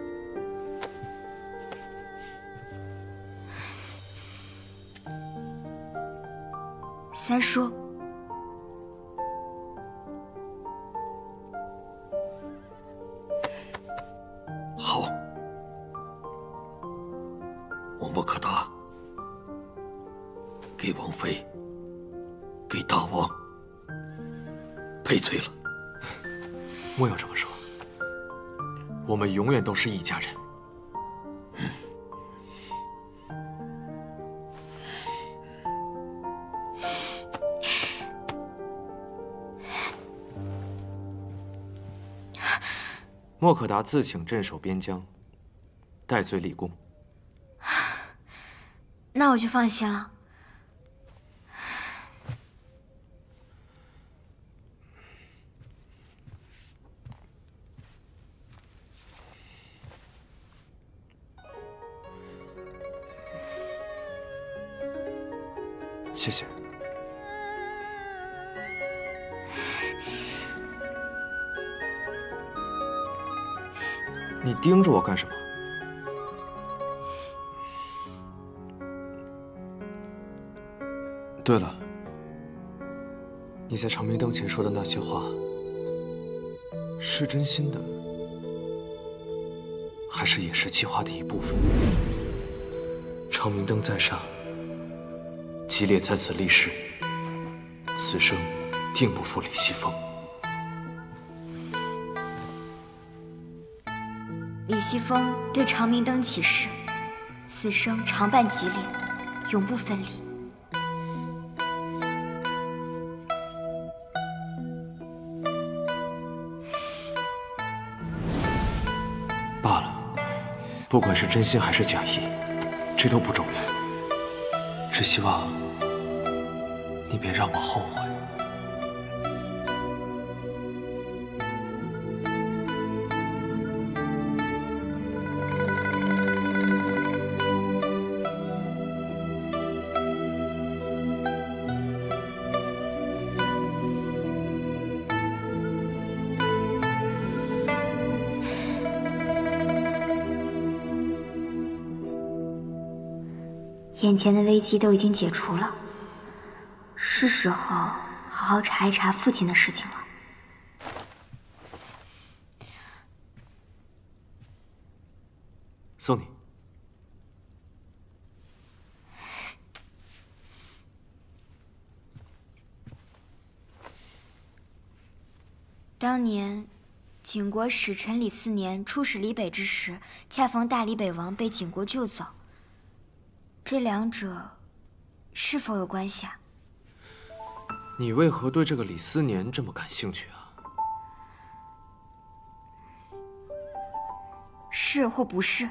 三叔，好，我莫可达给王妃、给大王赔罪了。莫要这么说。 我们永远都是一家人。莫可达自请镇守边疆，戴罪立功。那我就放心了。谢谢。你盯着我干什么？对了，你在长明灯前说的那些话，是真心的，还是也是计划的一部分？长明灯在上。 其烈在此立誓，此生定不负李西风。李西风对长明灯起誓，此生常伴吉烈，永不分离。罢了，不管是真心还是假意，这都不重要。 只希望你别让我后悔。眼前的危机都已经解除了，是时候好好查一查父亲的事情了。送你。当年，景国使臣李嗣年出使李北之时，恰逢大李北王被景国救走。 这两者是否有关系啊？你为何对这个李思年这么感兴趣啊？是或不是？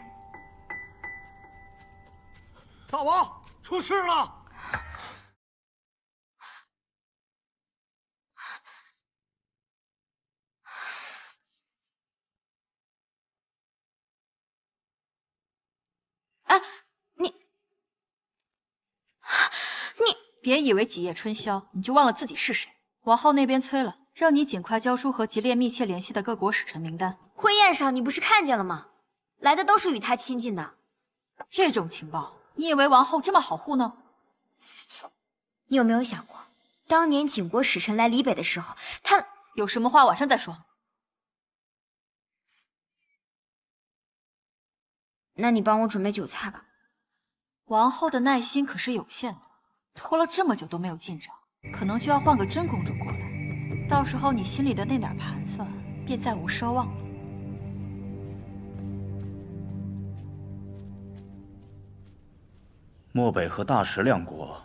大王，出事了！别以为几夜春宵，你就忘了自己是谁。王后那边催了，让你尽快交出和吉列密切联系的各国使臣名单。婚宴上你不是看见了吗？来的都是与他亲近的。这种情报，你以为王后这么好糊弄？你有没有想过，当年景国使臣来离北的时候，他有什么话晚上再说。那你帮我准备酒菜吧。王后的耐心可是有限的。 拖了这么久都没有进展，可能就要换个真公主过来。到时候你心里的那点盘算，便再无奢望了。漠北和大食两国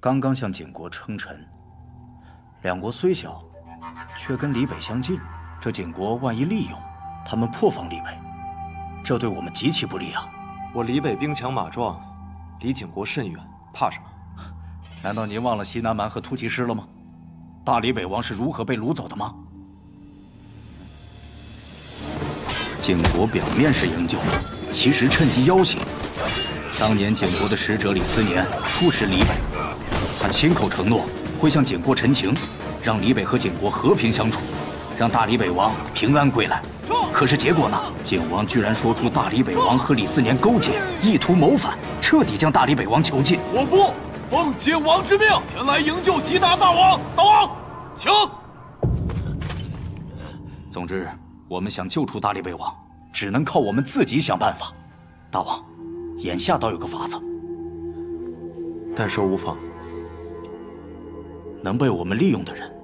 刚刚向景国称臣，两国虽小，却跟离北相近。这景国万一利用他们破防离北，这对我们极其不利啊！我离北兵强马壮，离景国甚远，怕什么？ 难道您忘了西南蛮和突骑师了吗？大理北王是如何被掳走的吗？景国表面是营救了，其实趁机要挟。当年景国的使者李思年出使离北，他亲口承诺会向景国陈情，让离北和景国和平相处，让大理北王平安归来。可是结果呢？景王居然说出大理北王和李思年勾结，意图谋反，彻底将大理北王囚禁。我不。 奉景王之命前来营救吉达大王，大王，请。总之，我们想救出大力北王，只能靠我们自己想办法。大王，眼下倒有个法子。但说无妨，能被我们利用的人，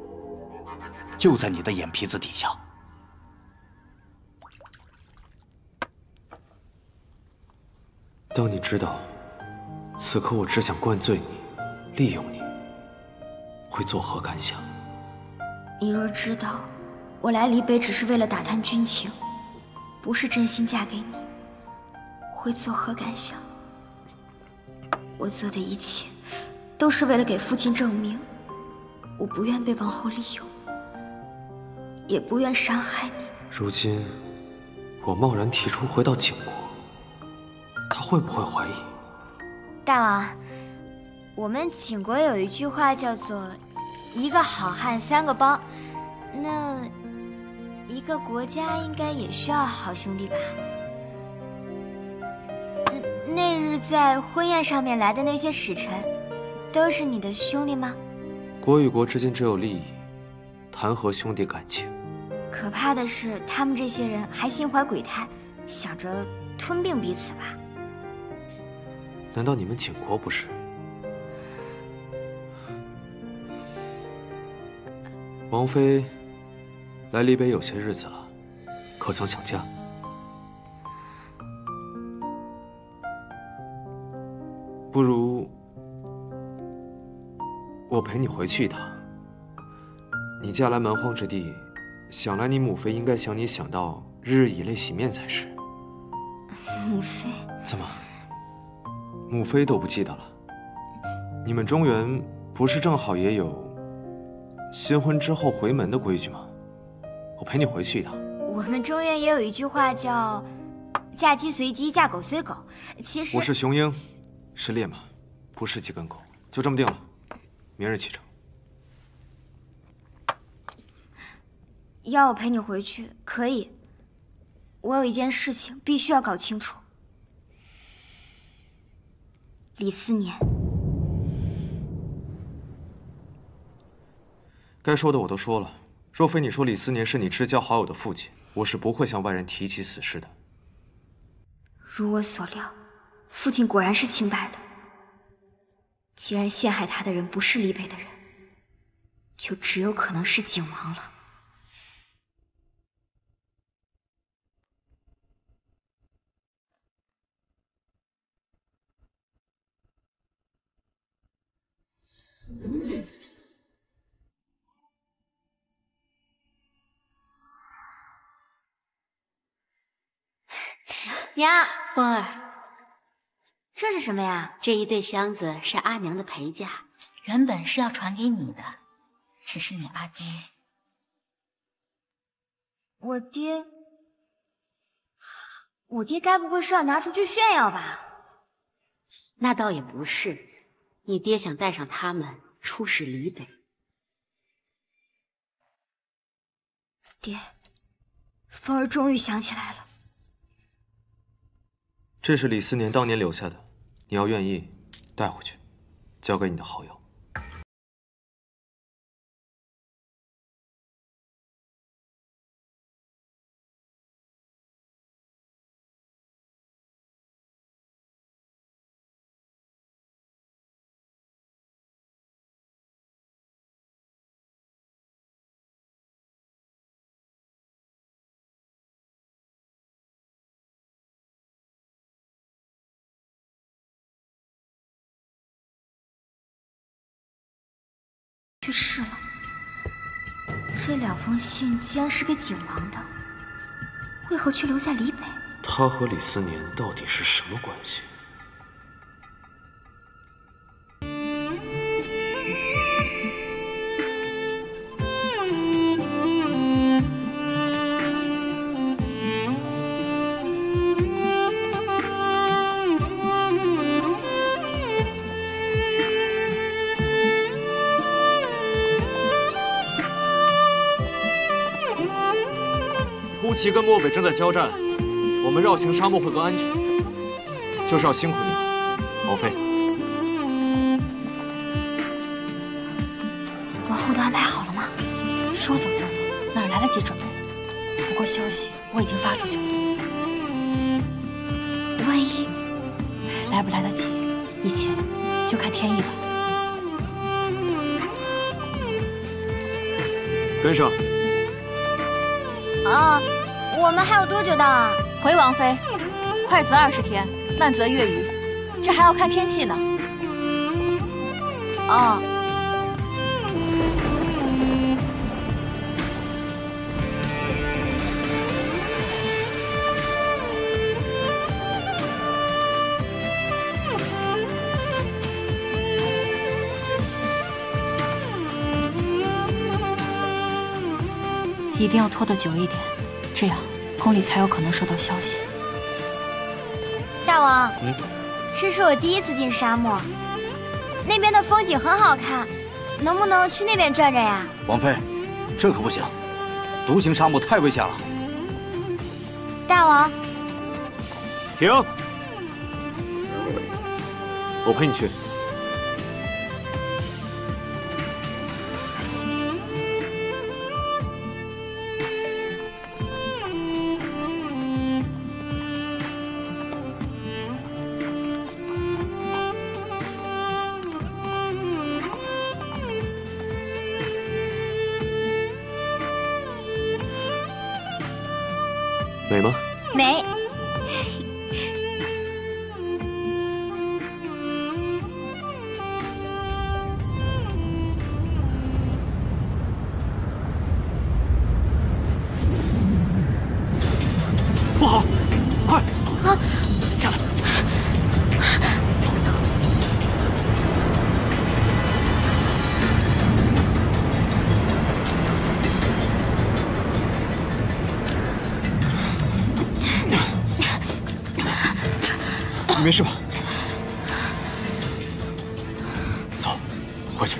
就在你的眼皮子底下。当你知道。 此刻我只想灌醉你，利用你，会作何感想？你若知道我来离北只是为了打探军情，不是真心嫁给你，会作何感想？我做的一切都是为了给父亲证明，我不愿被王后利用，也不愿伤害你。如今我贸然提出回到景国，他会不会怀疑？ 大王，我们景国有一句话叫做“一个好汉三个帮”，那一个国家应该也需要好兄弟吧？那日在婚宴上面来的那些使臣，都是你的兄弟吗？国与国之间只有利益，谈何兄弟感情？可怕的是，他们这些人还心怀鬼胎，想着吞并彼此吧。 难道你们景国不是？王妃来离北有些日子了，可曾想家？不如我陪你回去一趟。你嫁来蛮荒之地，想来你母妃应该想你想到日日以泪洗面才是。母妃？怎么？ 母妃都不记得了，你们中原不是正好也有新婚之后回门的规矩吗？我陪你回去一趟。我们中原也有一句话叫“嫁鸡随鸡，嫁狗随狗”。其实我是雄鹰，是烈马，不是鸡跟狗。就这么定了，明日启程。要我陪你回去可以，我有一件事情必须要搞清楚。 李思年，该说的我都说了。若非你说李思年是你至交好友的父亲，我是不会向外人提起此事的。如我所料，父亲果然是清白的。既然陷害他的人不是李北的人，就只有可能是景王了。娘，风儿，这是什么呀？这一对箱子是阿娘的陪嫁，原本是要传给你的，只是你阿爹。我爹，我爹该不会是要拿出去炫耀吧？那倒也不是。 你你爹想带上他们出使离北。爹，风儿终于想起来了。这是李思年当年留下的，你要愿意，带回去，交给你的好友。 去世了，这两封信既然是给景王的，为何却留在离北？他和李思年到底是什么关系？乌齐跟漠北正在交战，我们绕行沙漠会更安全，就是要辛苦你了，王妃。王后都安排好了吗？说走就走，哪来得及准备？不过消息我已经发出去了，万一来不来得及，一切就看天意了。跟上。啊。 我们还有多久到啊？回王妃，快则20天，慢则月余，这还要看天气呢。哦，一定要拖得久一点，这样。 宫里才有可能收到消息。大王，这是我第一次进沙漠，那边的风景很好看，能不能去那边转转呀？王妃，这可不行，独行沙漠太危险了。大王，停！我陪你去。美吗？美。不好，快！啊，下来！你没事吧？走，回去。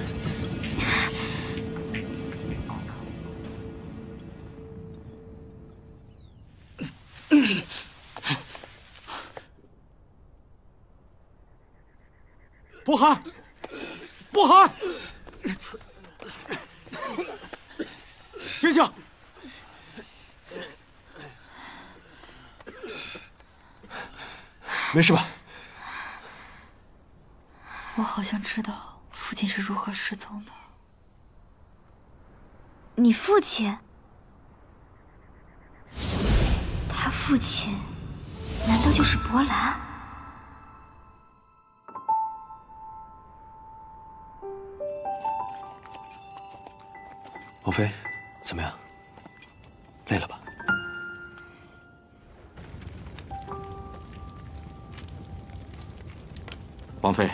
不喊，不喊！醒醒！ 没事吧？我好像知道父亲是如何失踪的。你父亲？他父亲难道就是博兰？王妃，怎么样？累了吧？ 王妃，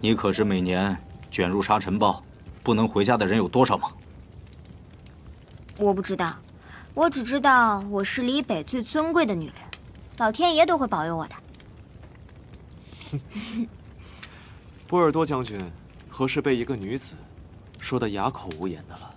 你可知每年卷入沙尘暴，不能回家的人有多少吗？我不知道，我只知道我是离北最尊贵的女人，老天爷都会保佑我的。波尔多将军何时被一个女子说得哑口无言的了？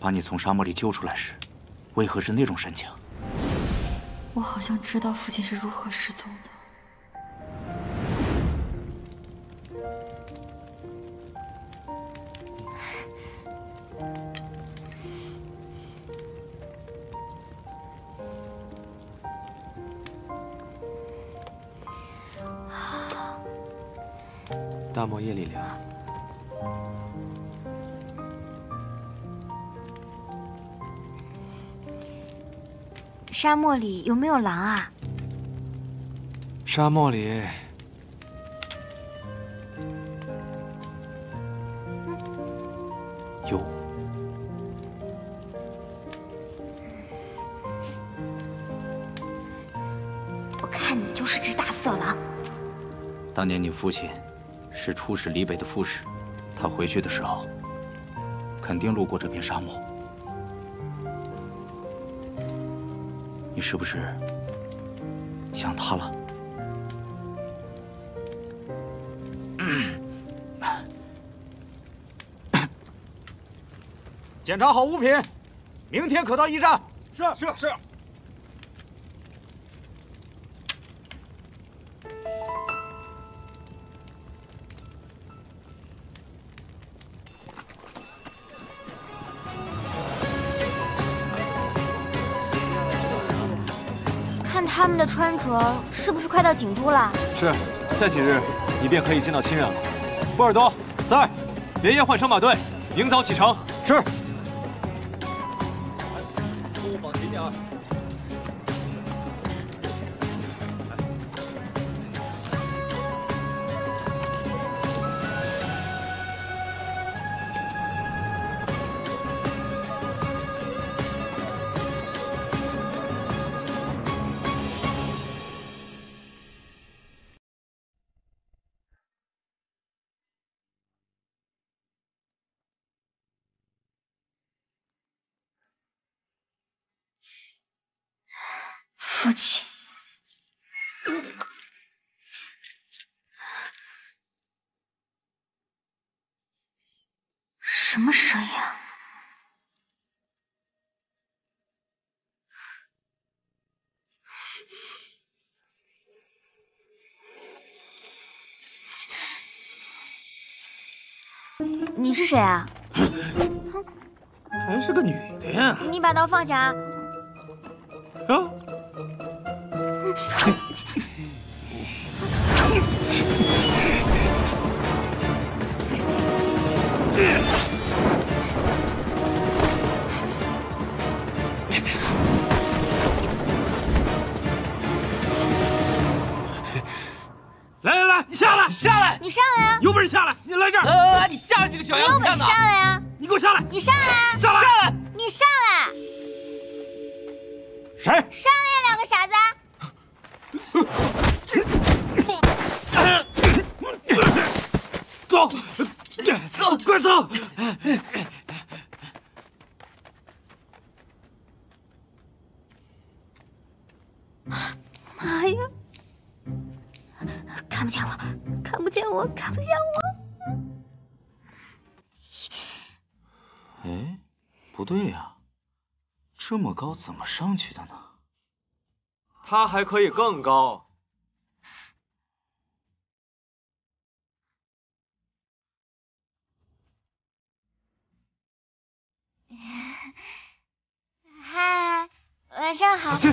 把你从沙漠里救出来时，为何是那种神情？我好像知道父亲是如何失踪的。 大漠夜里凉，沙漠里有没有狼啊？沙漠里，有我。 我看你就是只大色狼。当年你父亲。 是出使离北的副使，他回去的时候，肯定路过这片沙漠。你是不是想他了？检查好物品，明天可到驿站。是。 他们的穿着是不是快到景都了？是，再几日你便可以见到亲人了。波尔多，在，连夜换上马队，明早启程。是。都绑紧点啊！父亲，什么声音啊？你是谁啊？还是个女的呀！你把刀放下啊！啊！ 来，你下来！你上来啊！有本事下来！你来这儿！你下来，这个小样蛋子！你有本事上来啊！你给我下来！你上来啊！下来！你上来！谁？上来呀，两个傻子！ 走，快走！妈呀！看不见我，看不见我，看不见我！哎，不对呀，这么高怎么上去的呢？ 它还可以更高。嗨，晚上好。小心！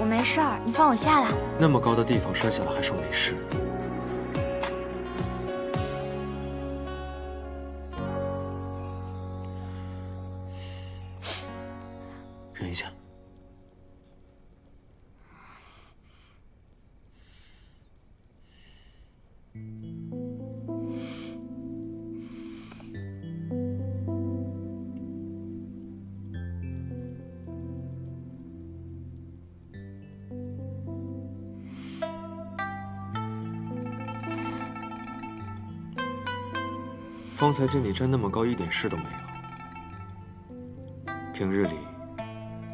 我没事儿，你放我下来。那么高的地方摔下来还说没事？忍一下。方才见你站那么高，一点事都没有。平日里。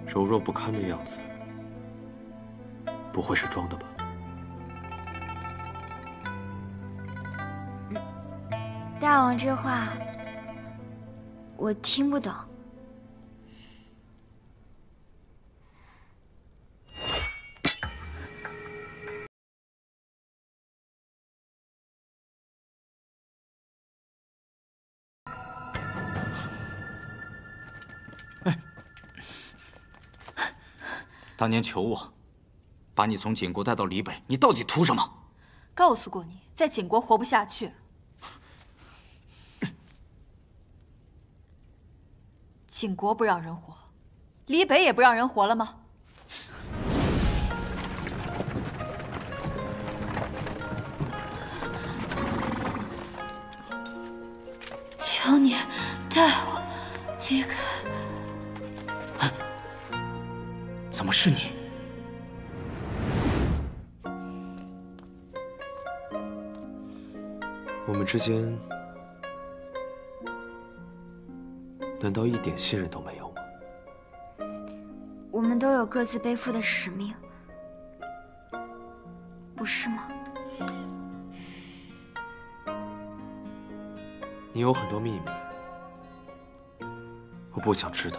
柔弱不堪的样子，不会是装的吧？大王这话我听不懂。哎。 当年求我，把你从景国带到离北，你到底图什么？告诉过你，在景国活不下去。景国不让人活，离北也不让人活了吗？求你带我离开。 怎么是你？我们之间难道一点信任都没有吗？我们都有各自背负的使命，不是吗？你有很多秘密，我不想知道。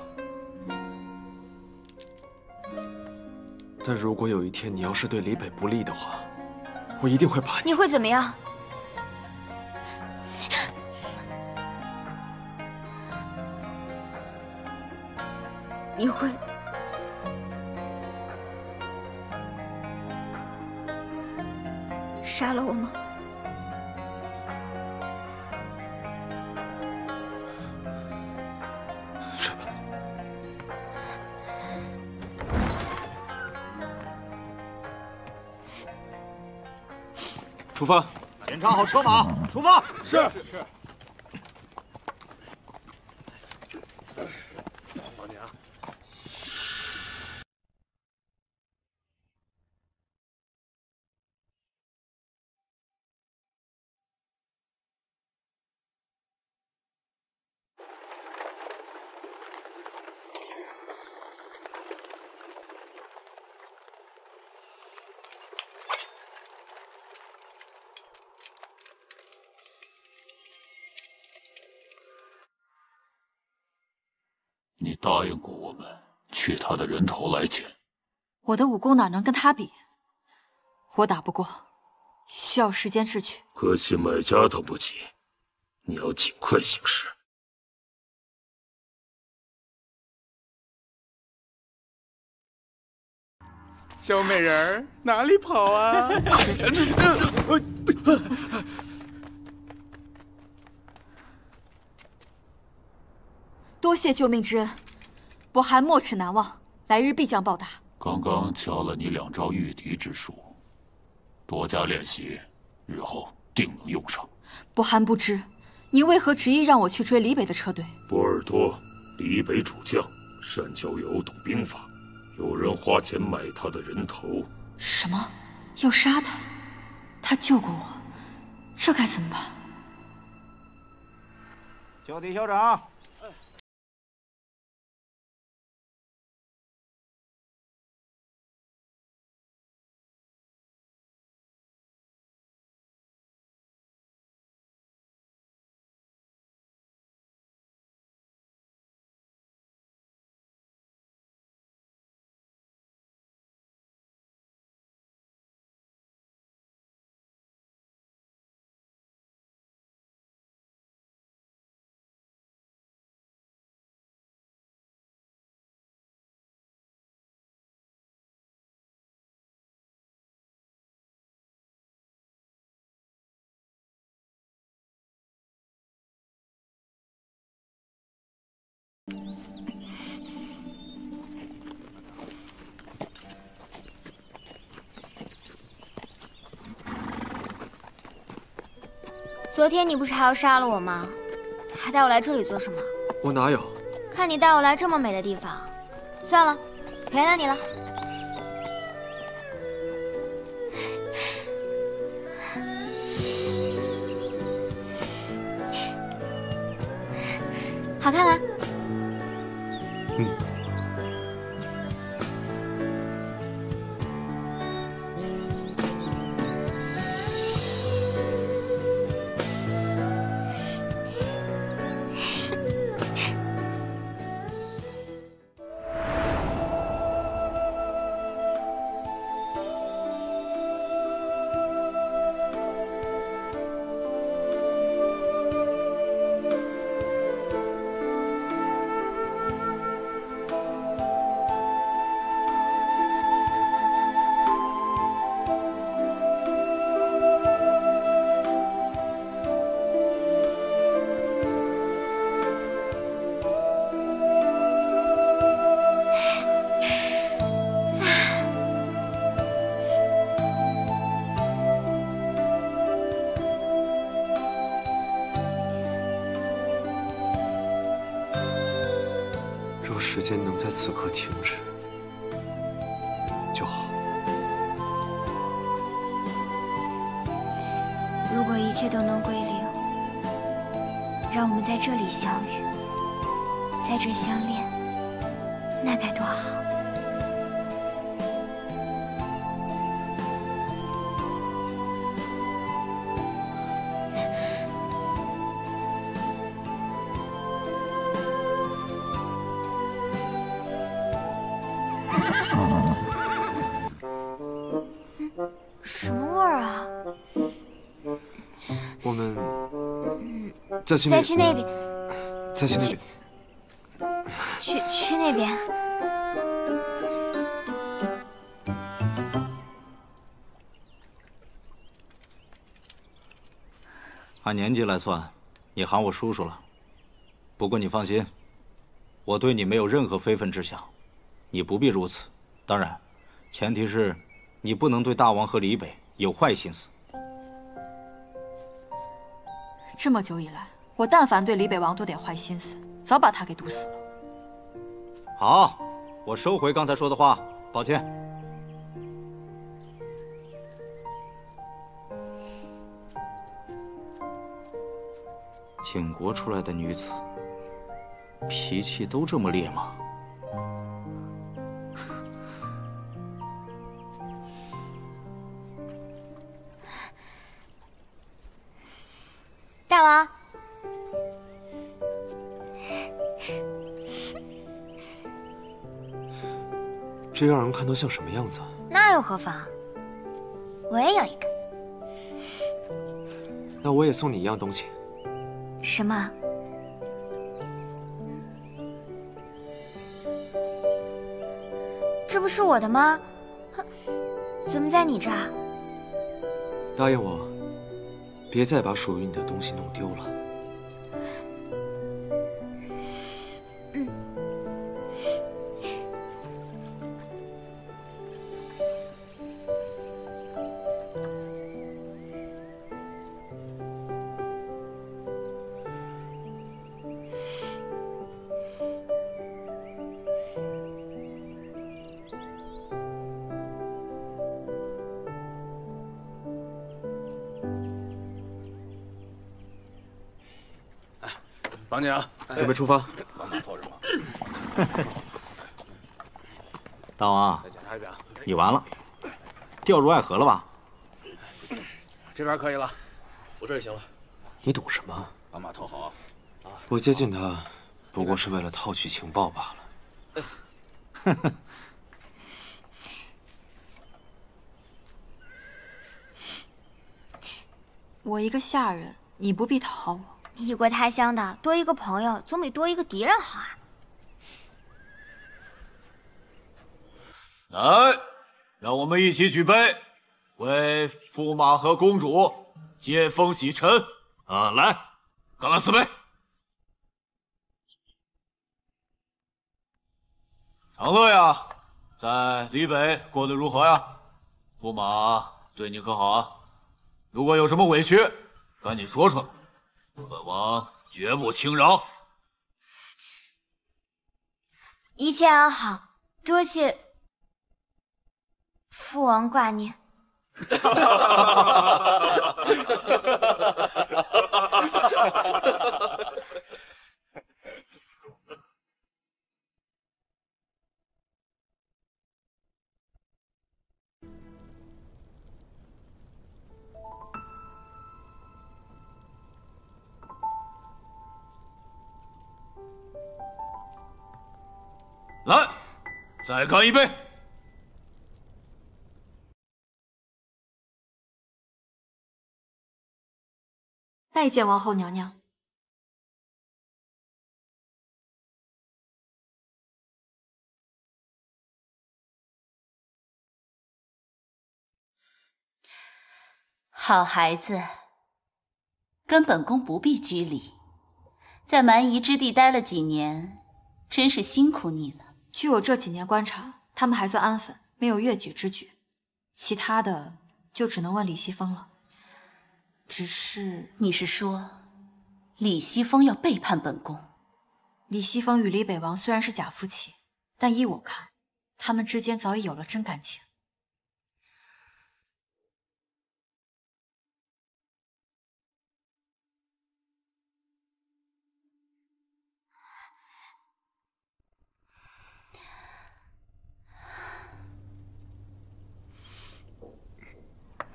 但如果有一天你要是对李北不利的话，我一定会把你。你会怎么样？你会？杀了我吗？睡吧。 出发，检查好车马，出发。是是是。帮帮你啊！你答应过我们，取他的人头来捡。我的武功哪能跟他比？我打不过，需要时间试取。可惜买家等不及，你要尽快行事。小美人儿，哪里跑啊？多谢救命之恩，伯寒没齿难忘，来日必将报答。刚刚教了你两招御敌之术，多加练习，日后定能用上。伯寒不知，您为何执意让我去追李北的车队？波尔多，李北主将，善交友，懂兵法。有人花钱买他的人头。什么？要杀他？他救过我，这该怎么办？就地休整。昨天你不是还要杀了我吗？还带我来这里做什么？我哪有？看你带我来这么美的地方，算了，原谅你了。好看吗？嗯。 时间能在此刻停止就好。如果一切都能归零，让我们在这里相遇，在这相恋，那该多好！ 再去那边，再去那边，去那边。按年纪来算，你喊我叔叔了。不过你放心，我对你没有任何非分之想，你不必如此。当然，前提是你不能对大王和李北有坏心思。这么久以来。 我但凡对李北王多点坏心思，早把他给毒死了。好，我收回刚才说的话，抱歉。景国出来的女子，脾气都这么烈吗？大王。 这让人看到像什么样子啊？那又何妨？我也有一个。那我也送你一样东西。什么？这不是我的吗？怎么在你这儿？答应我，别再把属于你的东西弄丢了。 王娘，准备出发。帮忙拖着吗？大王，你完了，掉入爱河了吧？这边可以了，我这就行了。你懂什么？把码头好啊！我接近他，不过是为了套取情报罢了。呵呵。我一个下人，你不必讨好我。 异国他乡的，多一个朋友总比多一个敌人好啊！来，让我们一起举杯，为驸马和公主接风洗尘。啊，来，干了此杯！长乐呀，在李北过得如何呀？驸马对你可好啊？如果有什么委屈。赶紧说说，本王绝不轻饶。一切安好，多谢父王挂念。来，再干一杯！拜见王后娘娘。好孩子，跟本宫不必拘礼，在蛮夷之地待了几年，真是辛苦你了。 据我这几年观察，他们还算安分，没有越矩之举。其他的就只能问李西风了。只是你是说，李西风要背叛本宫？李西风与李北王虽然是假夫妻，但依我看，他们之间早已有了真感情。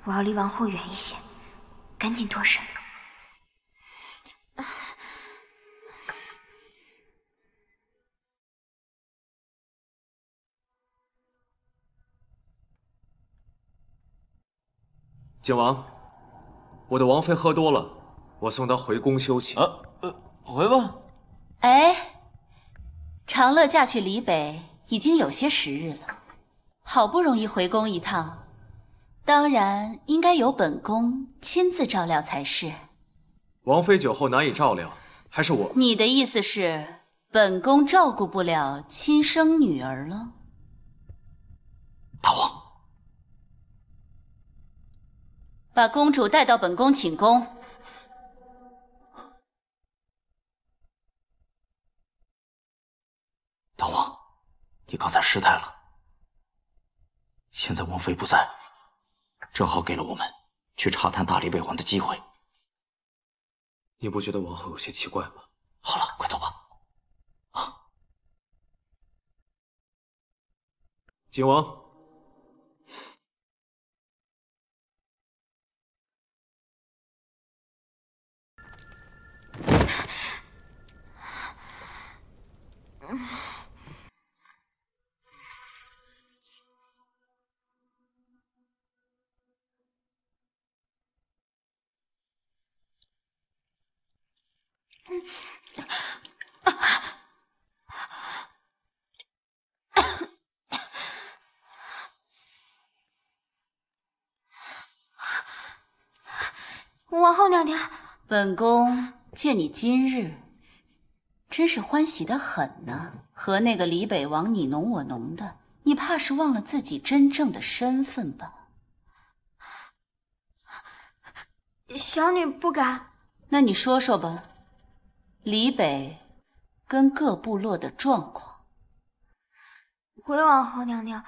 我要离王后远一些，赶紧脱身。景王，我的王妃喝多了，我送她回宫休息。回吧。哎，长乐嫁去离北已经有些时日了，好不容易回宫一趟。 当然应该由本宫亲自照料才是。王妃酒后难以照料，还是我。你的意思是，本宫照顾不了亲生女儿了？大王，把公主带到本宫寝宫。大王，你刚才失态了。现在王妃不在。 正好给了我们去查探大理北王的机会。你不觉得王后有些奇怪吗？好了，快走吧。啊，景王，王后娘娘，本宫见你今日真是欢喜的很呢。和那个李北王你侬我侬的，你怕是忘了自己真正的身份吧？小女不敢。那你说说吧。 李北跟各部落的状况。回王后娘娘，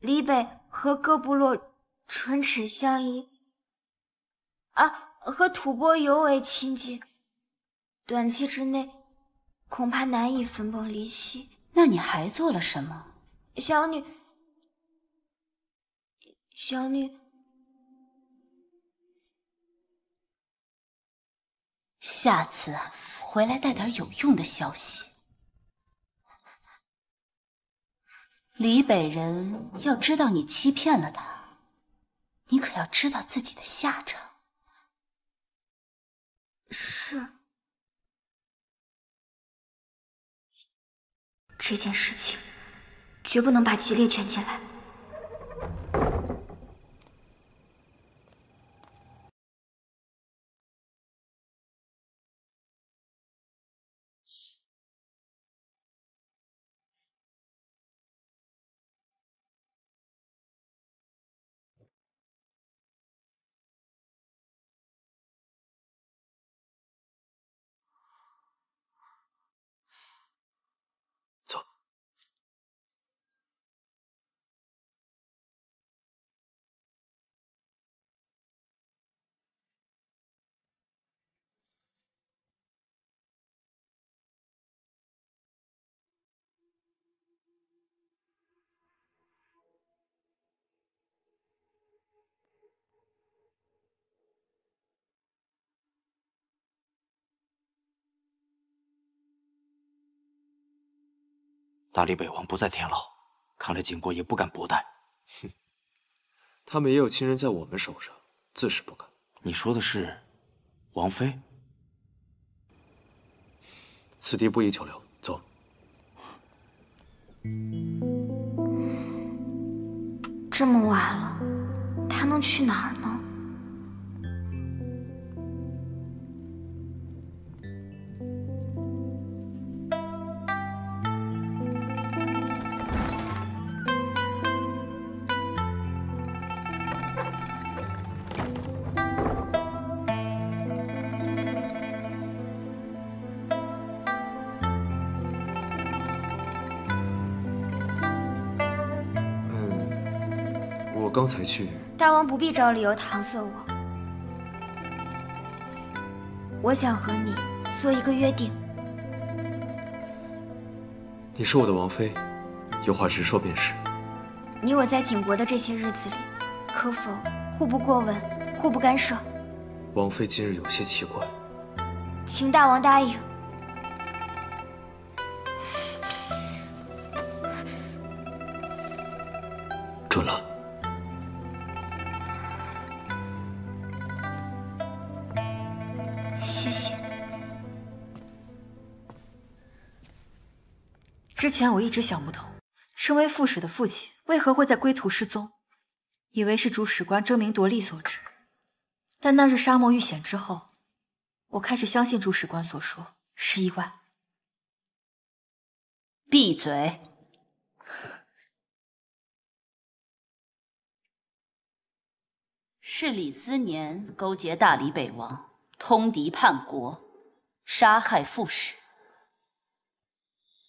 李北和各部落唇齿相依，和吐蕃尤为亲近，短期之内恐怕难以分崩离析。那你还做了什么？小女。 下次回来带点有用的消息。李北人要知道你欺骗了他，你可要知道自己的下场。是。这件事情绝不能把吉烈卷进来。大理北王不在天牢，看来景国也不敢薄待。哼，他们也有亲人在我们手上，自是不敢。你说的是王妃？此地不宜久留，走。这么晚了，他能去哪儿呢？ 我刚才去。大王不必找理由搪塞我。我想和你做一个约定。你是我的王妃，有话直说便是。你我在景国的这些日子里，可否互不过问，互不干涉？王妃今日有些奇怪，请大王答应。准了。 谢谢。之前我一直想不通，身为副使的父亲为何会在归途失踪，以为是主史官争名夺利所致。但那日沙漠遇险之后，我开始相信主史官所说是意外。闭嘴！是李思年勾结大理北王。 通敌叛国，杀害副使，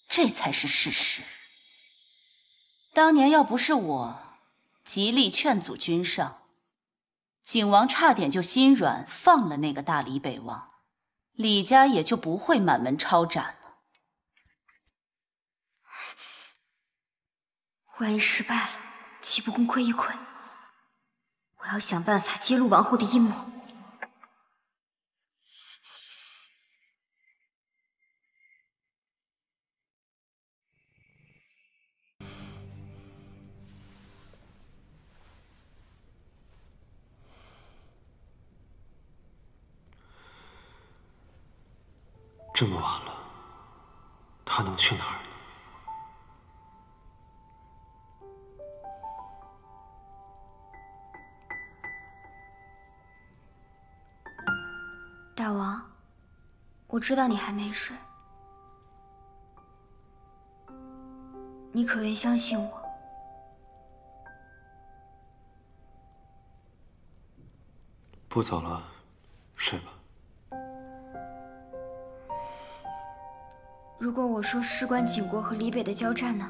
这才是事实。当年要不是我极力劝阻君上，景王差点就心软放了那个大理北王，李家也就不会满门抄斩了。万一失败了，岂不功亏一篑？我要想办法揭露王后的阴谋。 这么晚了，他能去哪儿呢？大王，我知道你还没睡，你可愿相信我？不早了，睡吧。 如果我说事关景国和李北的交战呢？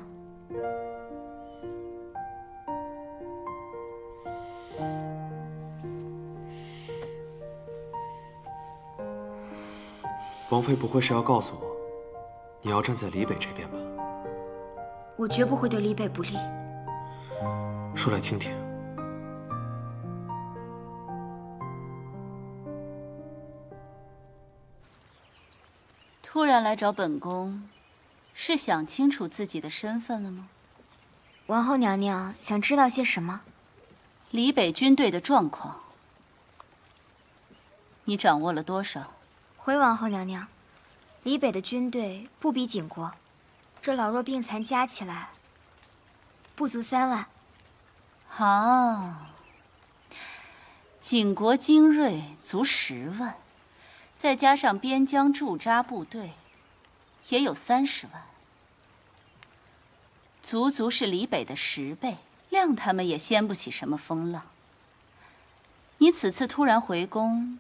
王妃不会是要告诉我，你要站在李北这边吧？我绝不会对李北不利。说来听听。突然来找本宫，是想清楚自己的身份了吗？王后娘娘想知道些什么？李北军队的状况，你掌握了多少？回王后娘娘，李北的军队不比景国，这老弱病残加起来不足3万。啊，景国精锐足10万。 再加上边疆驻扎部队，也有30万，足足是李北的10倍，谅他们也掀不起什么风浪。你此次突然回宫，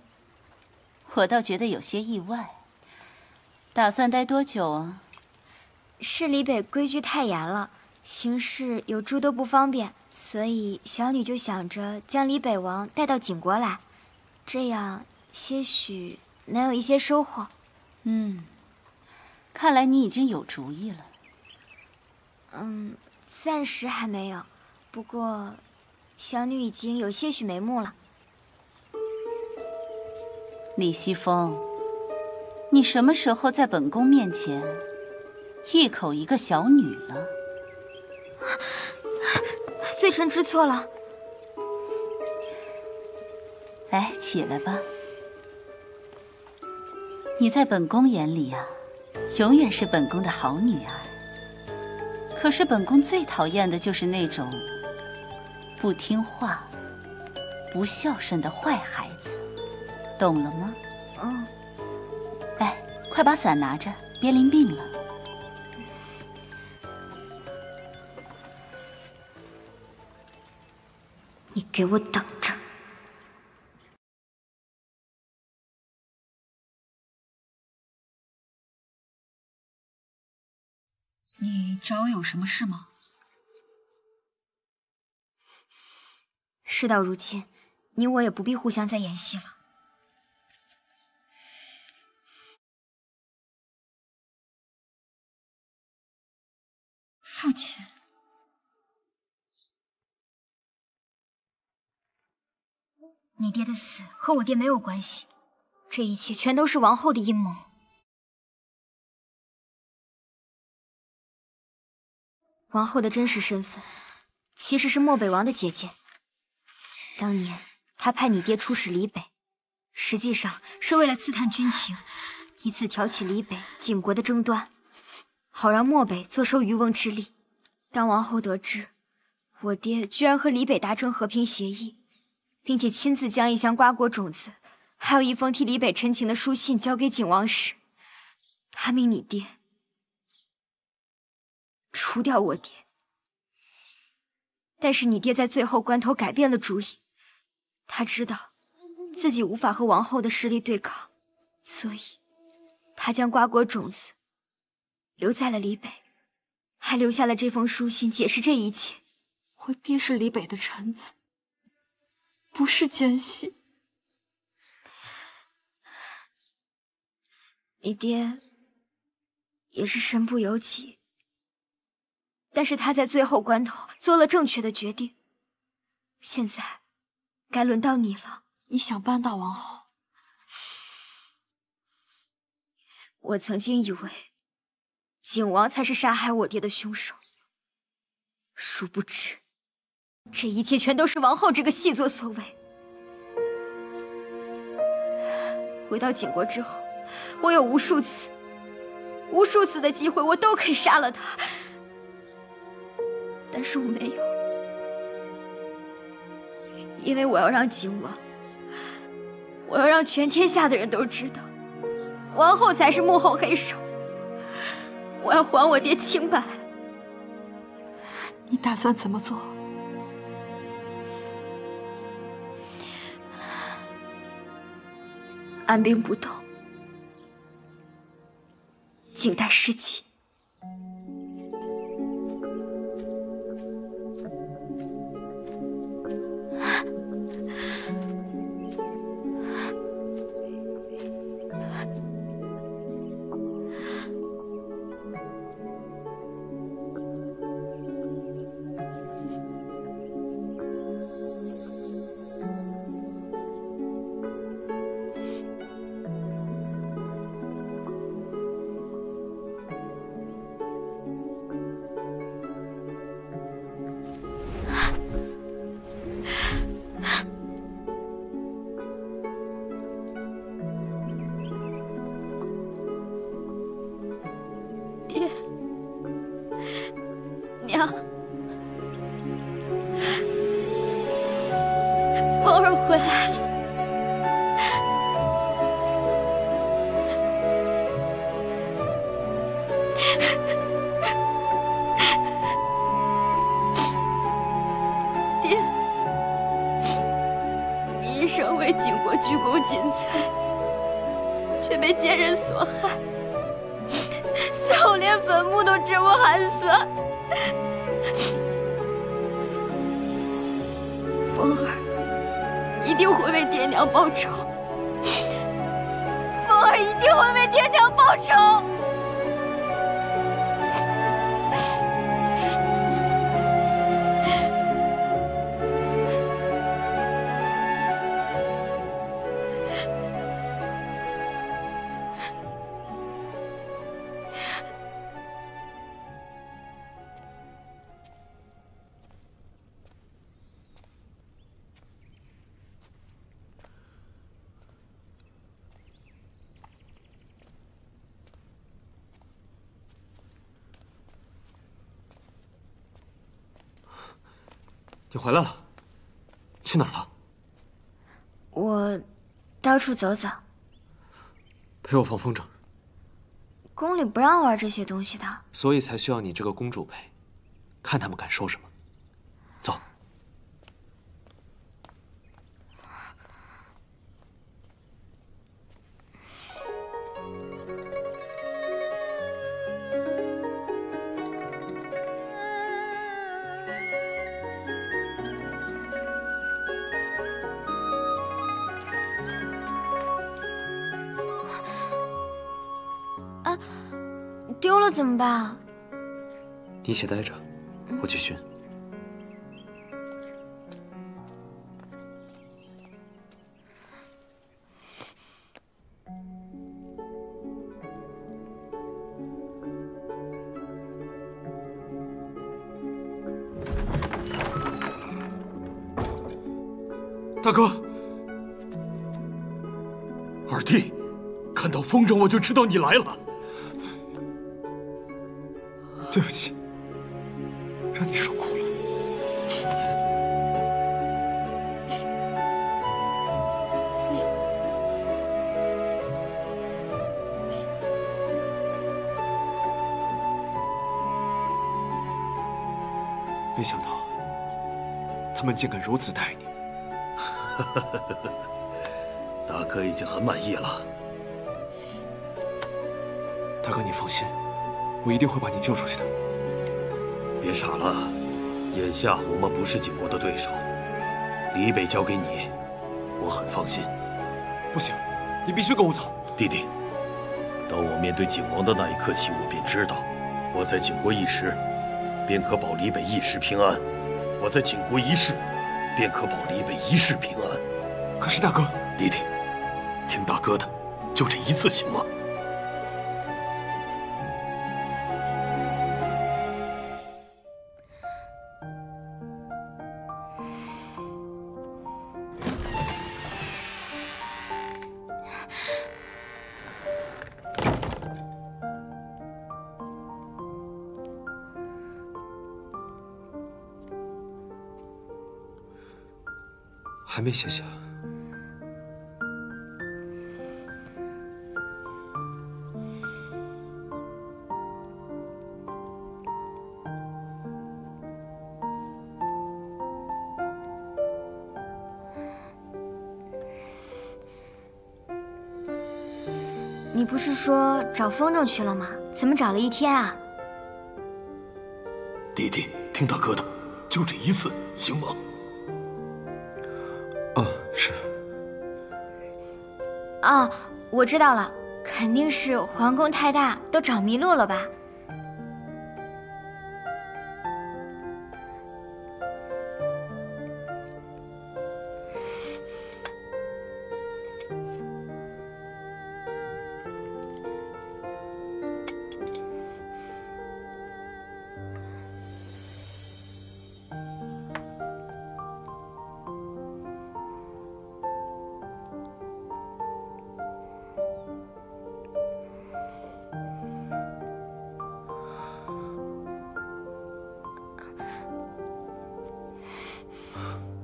我倒觉得有些意外。打算待多久啊？是李北规矩太严了，行事有诸多不方便，所以小女就想着将李北王带到景国来，这样些许。 能有一些收获，看来你已经有主意了。暂时还没有，不过，小女已经有些许眉目了。李西风，你什么时候在本宫面前一口一个小女了。罪臣知错了。来，起来吧。你在本宫眼里啊，永远是本宫的好女儿。可是本宫最讨厌的就是那种不听话、不孝顺的坏孩子，懂了吗？嗯。来，快把伞拿着，别淋病了。 你给我等着！你找我有什么事吗？事到如今，你我也不必互相再演戏了。父亲。 你爹的死和我爹没有关系，这一切全都是王后的阴谋。王后的真实身份其实是漠北王的姐姐。当年她派你爹出使离北，实际上是为了刺探军情，以此挑起离北、景国的争端，好让漠北坐收渔翁之利。当王后得知我爹居然和离北达成和平协议， 并且亲自将一箱瓜果种子，还有一封替离北陈情的书信交给景王时，他命你爹除掉我爹。但是你爹在最后关头改变了主意，他知道自己无法和王后的势力对抗，所以他将瓜果种子留在了离北，还留下了这封书信解释这一切。我爹是离北的臣子。 不是奸细，你爹也是身不由己，但是他在最后关头做了正确的决定。现在该轮到你了，你想扳倒王后？我曾经以为景王才是杀害我爹的凶手，殊不知。 这一切全都是王后这个细作所为。回到景国之后，我有无数次的机会，我都可以杀了她，但是我没有，因为我要让景王，我要让全天下的人都知道，王后才是幕后黑手。我要还我爹清白。你打算怎么做？ 按兵不动，静待时机。你回来了，去哪儿了？我到处走走。陪我放风筝。宫里不让玩这些东西的，所以才需要你这个公主陪，看他们敢说什么。走。 丢了怎么办啊？你一起待着，我去寻。大哥，二弟，看到风筝我就知道你来了。 对不起，让你受苦了。没想到他们竟敢如此待你。大哥已经很满意了。大哥，你放心。 我一定会把你救出去的。别傻了，眼下我们不是景国的对手，李北交给你，我很放心。不行，你必须跟我走，弟弟。当我面对景王的那一刻起，我便知道，我在景国一时，便可保李北一时平安；我在景国一世，便可保李北一世平安。可是大哥，弟弟，听大哥的，就这一次行吗？ 还没歇息啊？你不是说找风筝去了吗？怎么找了一天啊？弟弟，听大哥的，就这一次，行吗？ 哦，我知道了，肯定是皇宫太大，都找迷路了吧？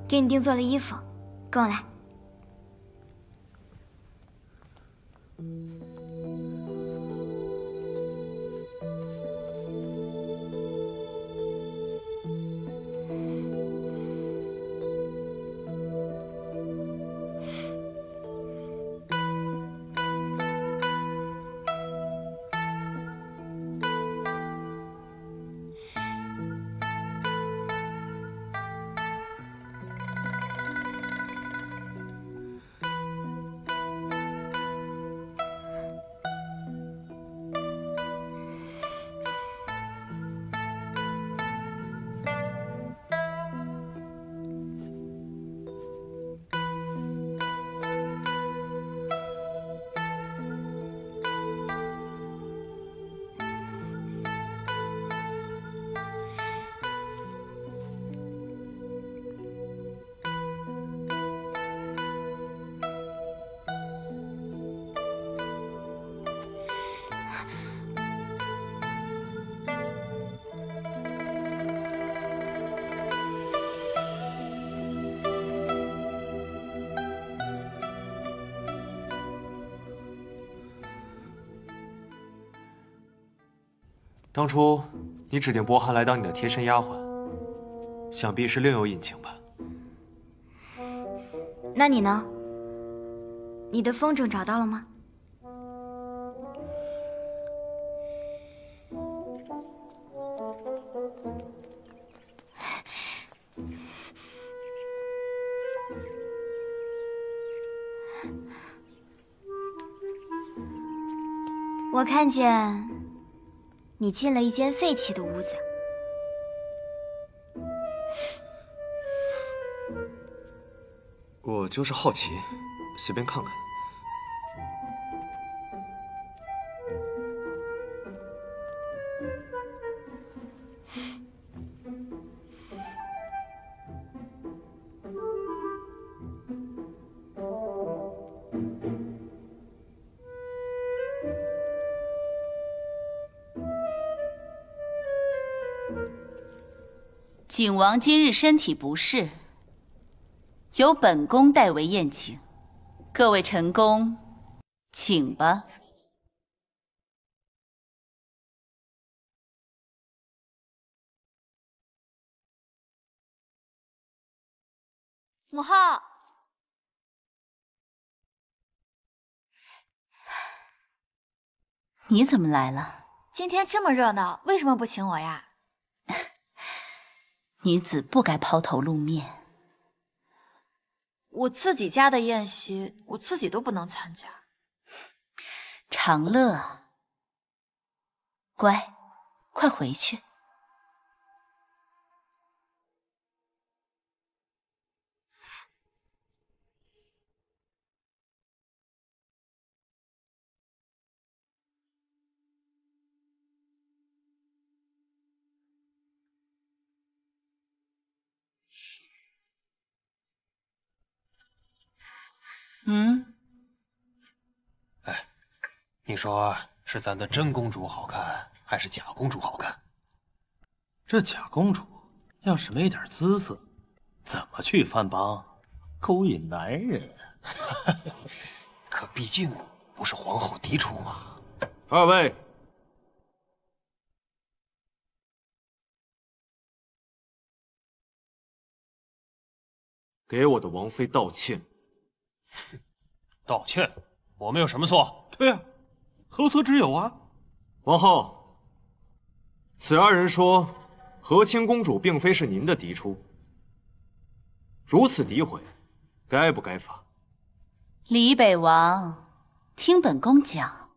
给你定做了衣服，跟我来。当初你指定博涵来当你的贴身丫鬟，想必是另有隐情吧？那你呢？你的风筝找到了吗？ 我看见你进了一间废弃的屋子，我就是好奇，随便看看。景王今日身体不适，由本宫代为宴请。各位臣工，请吧。母后，你怎么来了？今天这么热闹，为什么不请我呀？ 女子不该抛头露面。我自己家的宴席，我自己都不能参加。长乐，乖，快回去。嗯，哎，你说是咱的真公主好看，还是假公主好看？这假公主要是没点姿色，怎么去番邦勾引男人？可毕竟不是皇后嫡出嘛。二位，给我的王妃道歉。 道歉，我们有什么错？对啊，何错之有啊？王后，此二人说和亲公主并非是您的嫡出，如此诋毁，该不该罚？李北王，听本宫讲，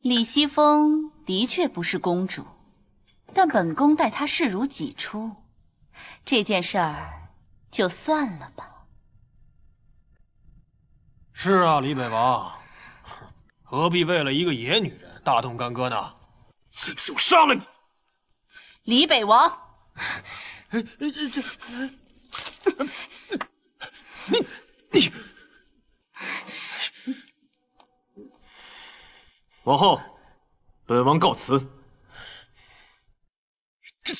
李西风的确不是公主，但本宫待她视如己出，这件事儿就算了吧。 是啊，李北王，何必为了一个野女人大动干戈呢？岂不是我杀了你？李北王，你，王后，本王告辞。这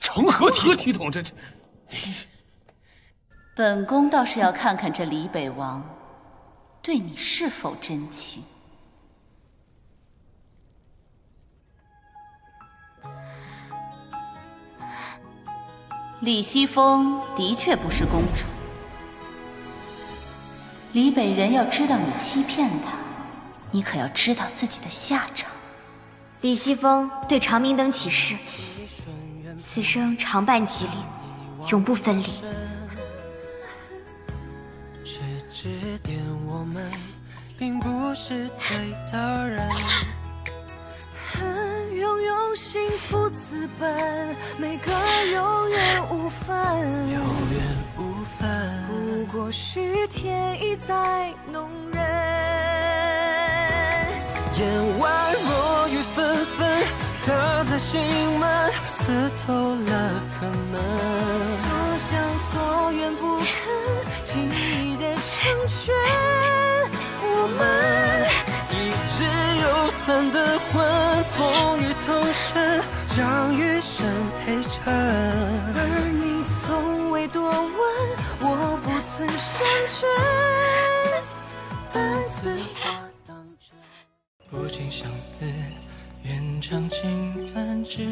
成何体统？这，本宫倒是要看看这李北王。 对你是否真情？李西风的确不是公主，李北人要知道你欺骗他，你可要知道自己的下场。李西风对长明灯起誓，此生常伴吉林，永不分离。 指点我们并不是对的人，拥有幸福资本，每个有缘无分，有缘无分，不过是天意在弄人。眼外落雨纷纷，他在心门刺透了可能，所想所愿不肯。 轻易的成全，我们一直有散的魂，风雨同身，将余生陪衬。而你从未多问，我不曾相知，但自我当真。不禁相思，愿长情繁殖。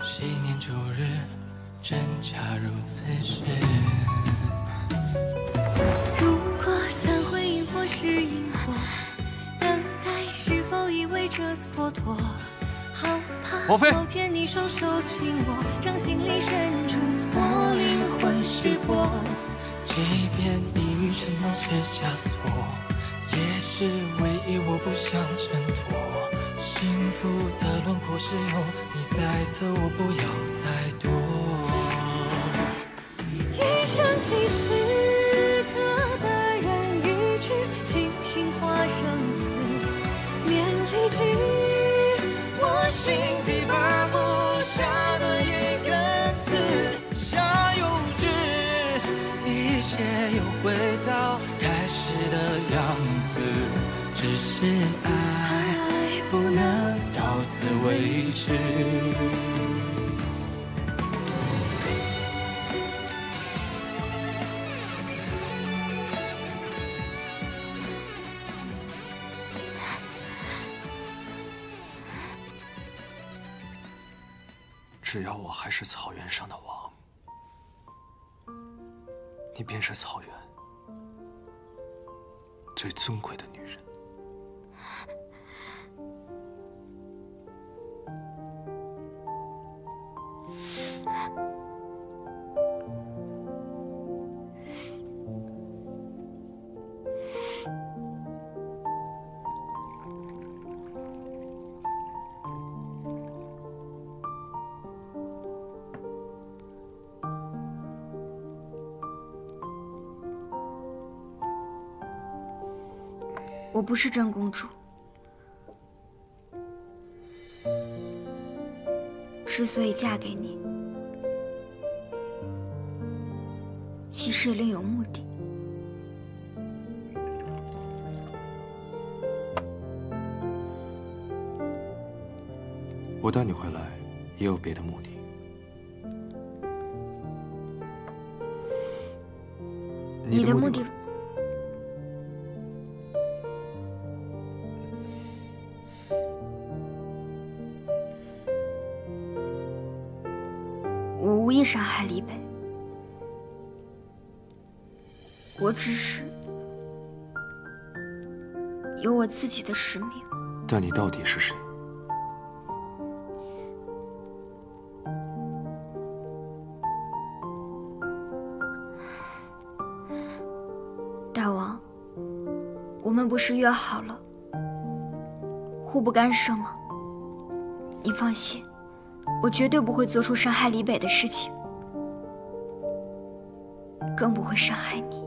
昔年旧日，真假如此痴。如果曾回应或是因果，等待是否意味着蹉跎？好怕王妃，老天你双手紧握，掌心里深处我灵魂失魄。即便已迷神脑是枷锁。 也是唯一，我不想挣脱。幸福的轮廓是用你在侧，我不要再躲。一生即此刻的人与之，清醒化生死，免离去。我心底拔不下的一根刺，下幼稚，一切又回到开始的样子。 只是爱不能到此为止。只要我还是草原上的王，你便是草原最尊贵的女人。 我不是真公主。 之所以嫁给你，其实也另有目的。我带你回来，也有别的目的。你的目的？伤害李北，我只是有我自己的使命。但你到底是谁？大王，我们不是约好了，互不干涉吗？您放心。 我绝对不会做出伤害李北的事情，更不会伤害你。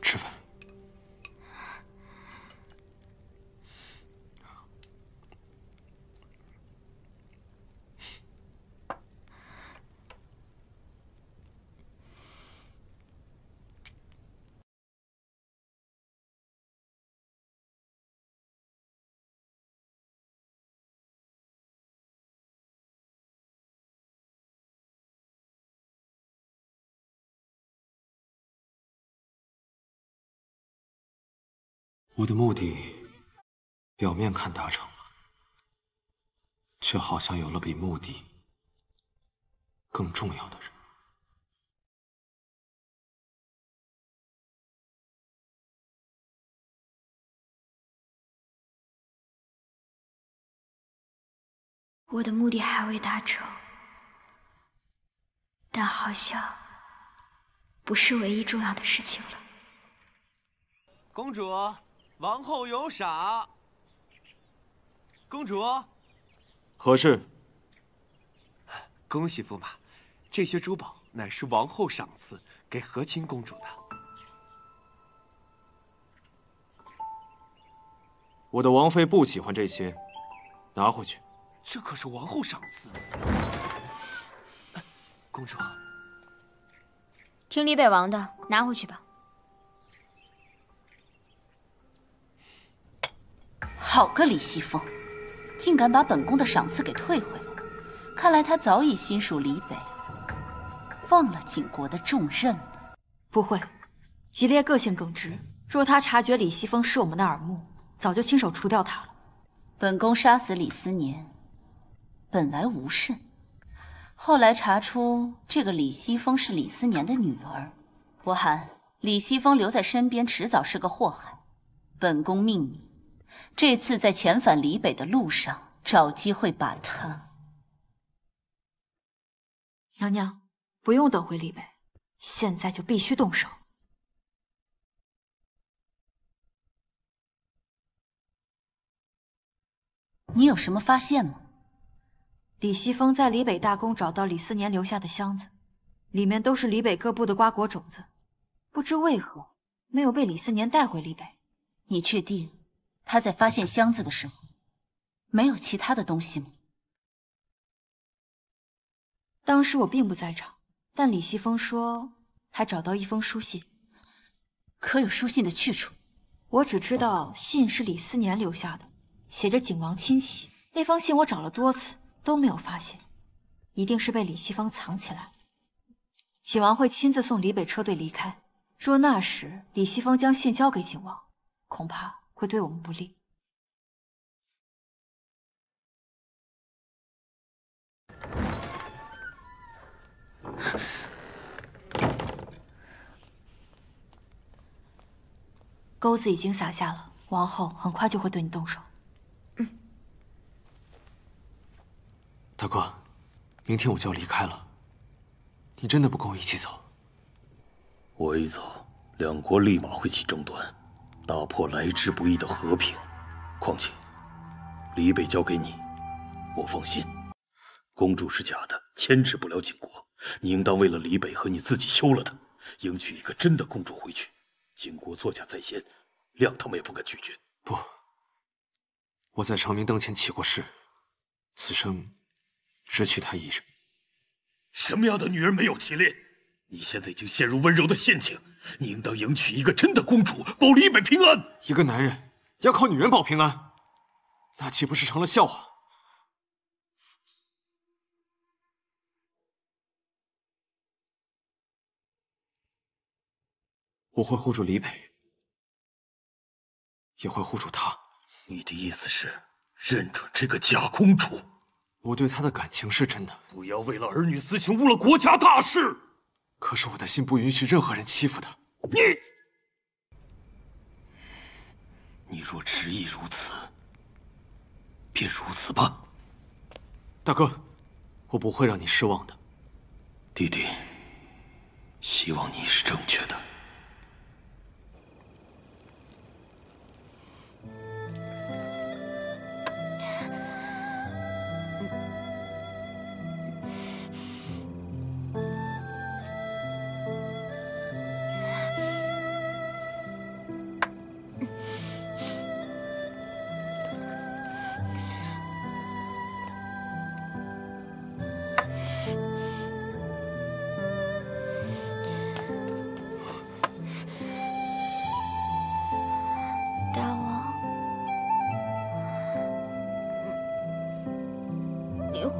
吃饭。我的目的，表面看达成了，却好像有了比目的更重要的人。我的目的还未达成，但好像不是唯一重要的事情了。公主。 王后有赏，公主，何事？恭喜驸马，这些珠宝乃是王后赏赐给和亲公主的。我的王妃不喜欢这些，拿回去。这可是王后赏赐。公主，听李北王的，拿回去吧。 好个李西风，竟敢把本宫的赏赐给退回来！看来他早已心属李北。忘了景国的重任呢？不会，吉烈个性耿直，若他察觉李西风是我们的耳目，早就亲手除掉他了。本宫杀死李思年，本来无甚，后来查出这个李西风是李思年的女儿。伯涵，李西风留在身边，迟早是个祸害。本宫命你，这次在遣返离北的路上，找机会把他。 娘娘，不用等回李北，现在就必须动手。你有什么发现吗？李西风在李北大宫找到李思年留下的箱子，里面都是李北各部的瓜果种子，不知为何没有被李思年带回李北。你确定他在发现箱子的时候，没有其他的东西吗？ 当时我并不在场，但李西风说还找到一封书信，可有书信的去处？我只知道信是李思年留下的，写着景王亲玺。那封信我找了多次都没有发现，一定是被李西风藏起来。景王会亲自送李北车队离开，若那时李西风将信交给景王，恐怕会对我们不利。 钩子已经撒下了，王后很快就会对你动手。嗯，大哥，明天我就要离开了，你真的不跟我一起走？我一走，两国立马会起争端，打破来之不易的和平。况且，李北交给你，我放心。公主是假的，牵制不了景国。 你应当为了李北和你自己休了他，迎娶一个真的公主回去。景国作假在先，谅他们也不敢拒绝。不，我在长明灯前起过誓，此生只娶她一人。什么样的女人没有其恋？你现在已经陷入温柔的陷阱，你应当迎娶一个真的公主，保李北平安。一个男人要靠女人保平安，那岂不是成了笑话？ 我会护住李北，也会护住她。你的意思是认准这个假公主？我对她的感情是真的。不要为了儿女私情误了国家大事。可是我的心不允许任何人欺负她。你若执意如此，便如此吧。大哥，我不会让你失望的。弟弟，希望你是正确的。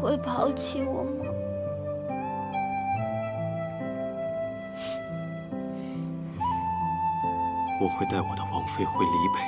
会抛弃我吗？我会带我的王妃回离北。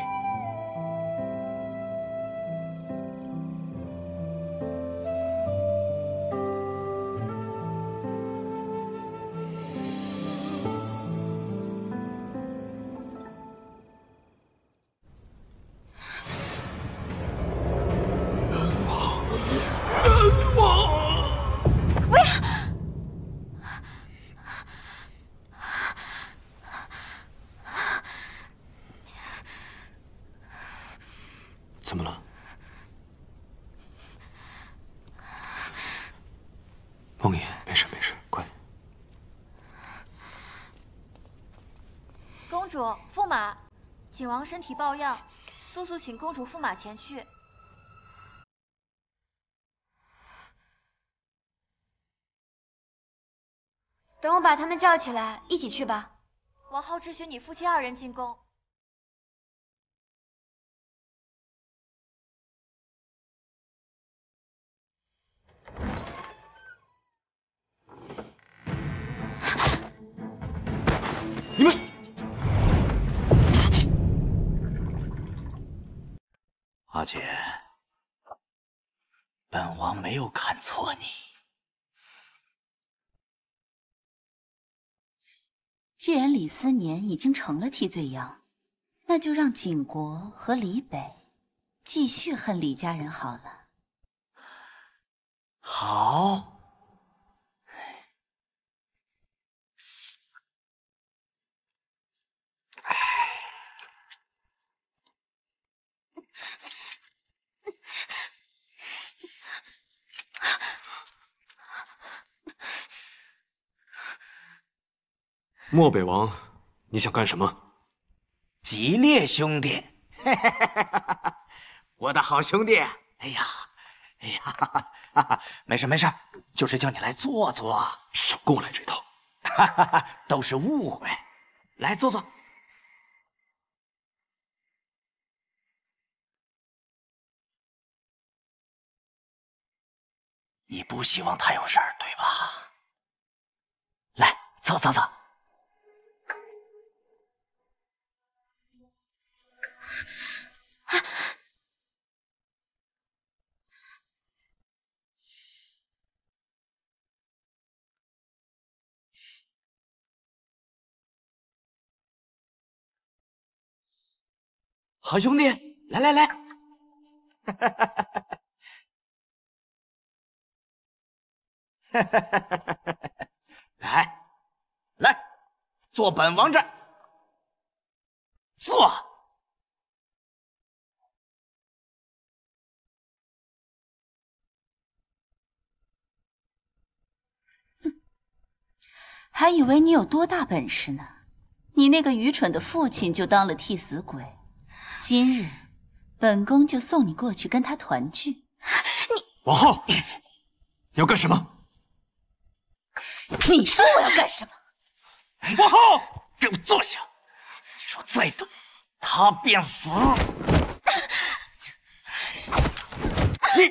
怎么了？梦妍，没事没事，乖。公主驸马，景王身体抱恙，速速请公主驸马前去。等我把他们叫起来，一起去吧。王后只许你夫妻二人进宫。阿姐，本王没有看错你。既然李思年已经成了替罪羊，那就让景国和李北继续恨李家人好了。好。 漠北王，你想干什么？吉烈兄弟，我的好兄弟，哎呀，哎呀，没事没事，就是叫你来坐坐。少跟我来这套，都是误会。来坐坐。你不希望他有事儿，对吧？来，走走走。 好兄弟，来来来，来，来，坐本王这，坐。还以为你有多大本事呢，你那个愚蠢的父亲就当了替死鬼。 今日，本宫就送你过去跟他团聚。你王后，你要干什么？你说我要干什么？王后，给我坐下！你说再等，他便死。你，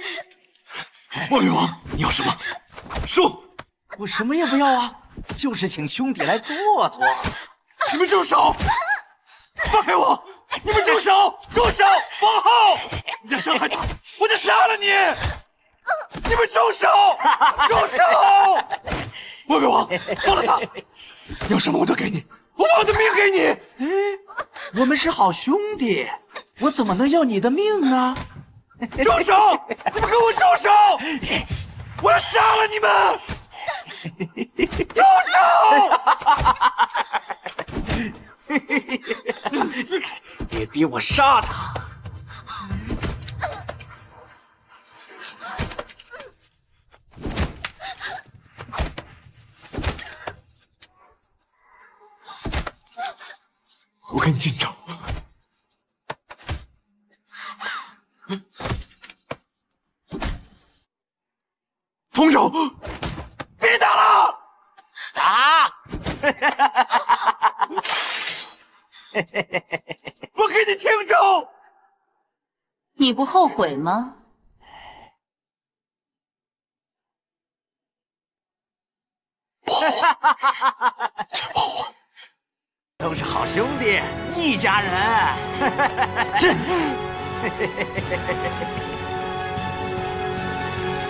漠北王，你要什么？说，我什么也不要啊，就是请兄弟来坐坐。你们住手！放开我！ 你们住手！住手！王后，你再伤害他，我就杀了你！你们住手！住手！漠北王，放了他！要什么我都给你，我把我的命给你！哎，我们是好兄弟，我怎么能要你的命呢？住手！你们给我住手！我要杀了你们！住手！ 别逼我杀他！我给你进帐。同手！别打了！打！ 我给你听着！你不后悔吗？不后悔，真不后悔。都是好兄弟，一家人。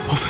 王妃。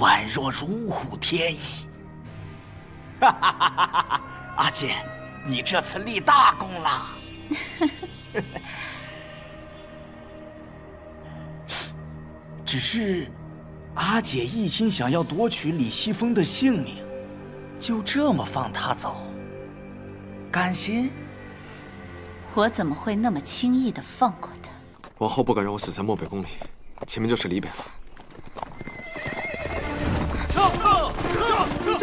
宛若如虎添翼，哈哈哈哈哈！阿姐，你这次立大功了。只是，阿姐一心想要夺取李西风的性命，就这么放他走，甘心？我怎么会那么轻易的放过他？王后不敢让我死在漠北宫里，前面就是李北了。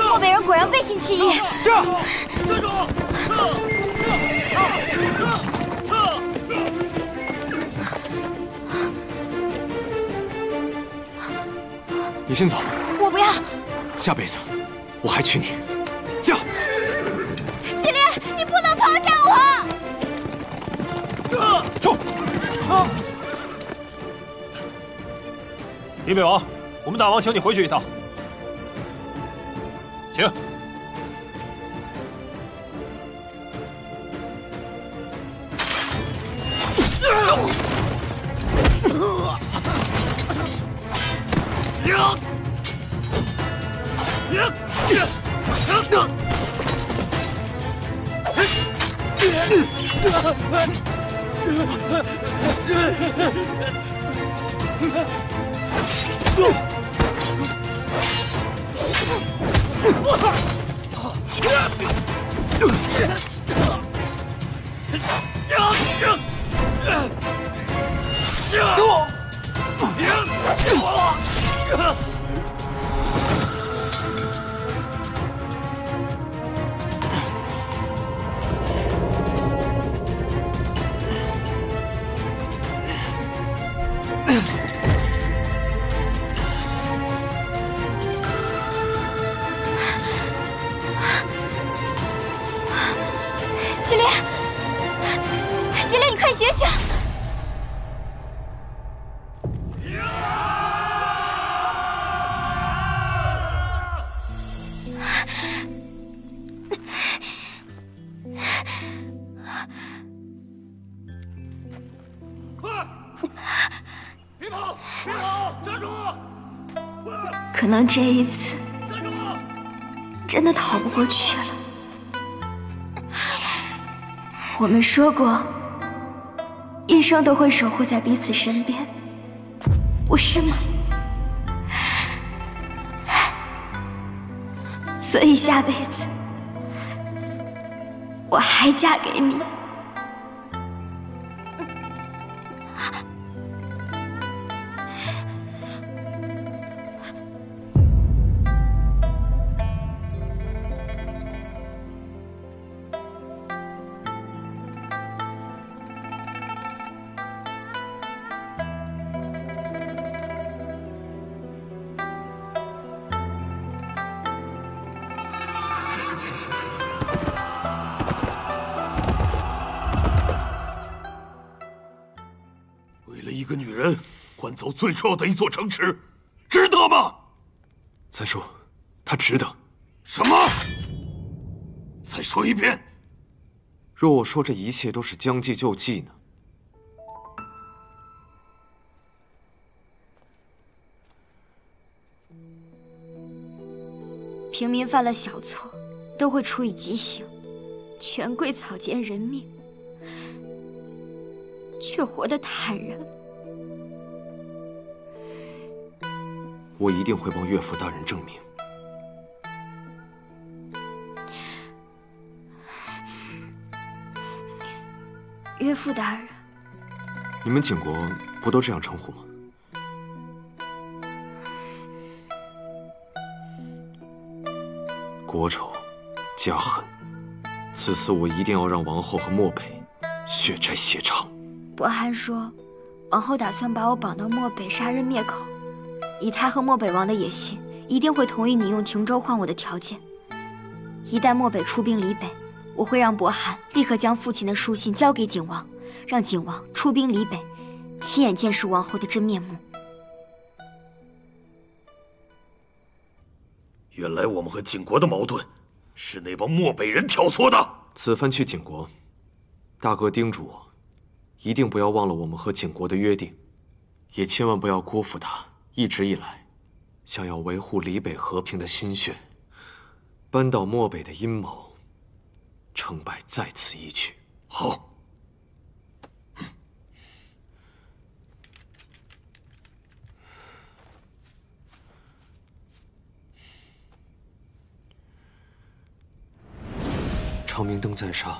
漠北人果然背信弃义。这站住！你先走。我不要。下辈子我还娶你。驾！祁连，你不能抛下我！冲！李北王，我们大王请你回去一趟。请。 可能这一次真的逃不过去了。我们说过，一生都会守护在彼此身边，不是吗？所以下辈子我还嫁给你。 走最重要的一座城池，值得吗？三叔，他值得。什么？再说一遍。若我说这一切都是将计就计呢？平民犯了小错，都会处以极刑；权贵草菅人命，却活得坦然。 我一定会帮岳父大人证明。岳父大人，你们景国不都这样称呼吗？国仇家恨，此次我一定要让王后和漠北血债血偿。伯涵说，王后打算把我绑到漠北杀人灭口。 以他和漠北王的野心，一定会同意你用停州换我的条件。一旦漠北出兵离北，我会让伯涵立刻将父亲的书信交给景王，让景王出兵离北，亲眼见识王后的真面目。原来我们和景国的矛盾，是那帮漠北人挑唆的。此番去景国，大哥叮嘱我，一定不要忘了我们和景国的约定，也千万不要辜负他。 一直以来，想要维护李北和平的心血，扳倒漠北的阴谋，成败在此一举。好。长明灯在上，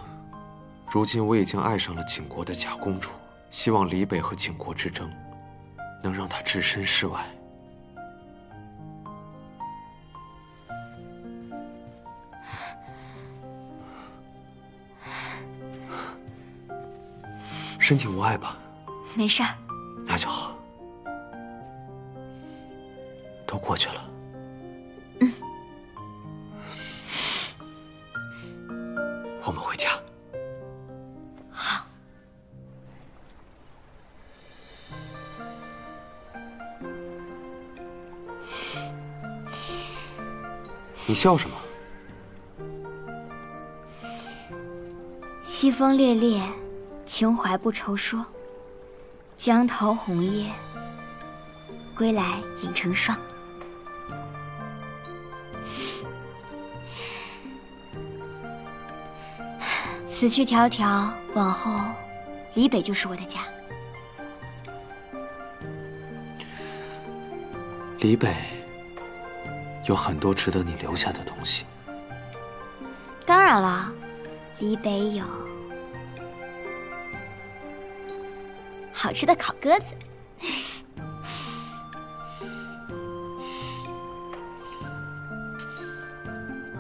如今我已经爱上了景国的假公主，希望李北和景国之争。 能让他置身事外。身体无碍吧？没事。那就好。都过去了。嗯。我们回家。 你笑什么？西风烈烈，情怀不愁说。江桃红叶，归来影成双。此去迢迢，往后离北就是我的家。离北。 有很多值得你留下的东西。当然了，离北有好吃的烤鸽子。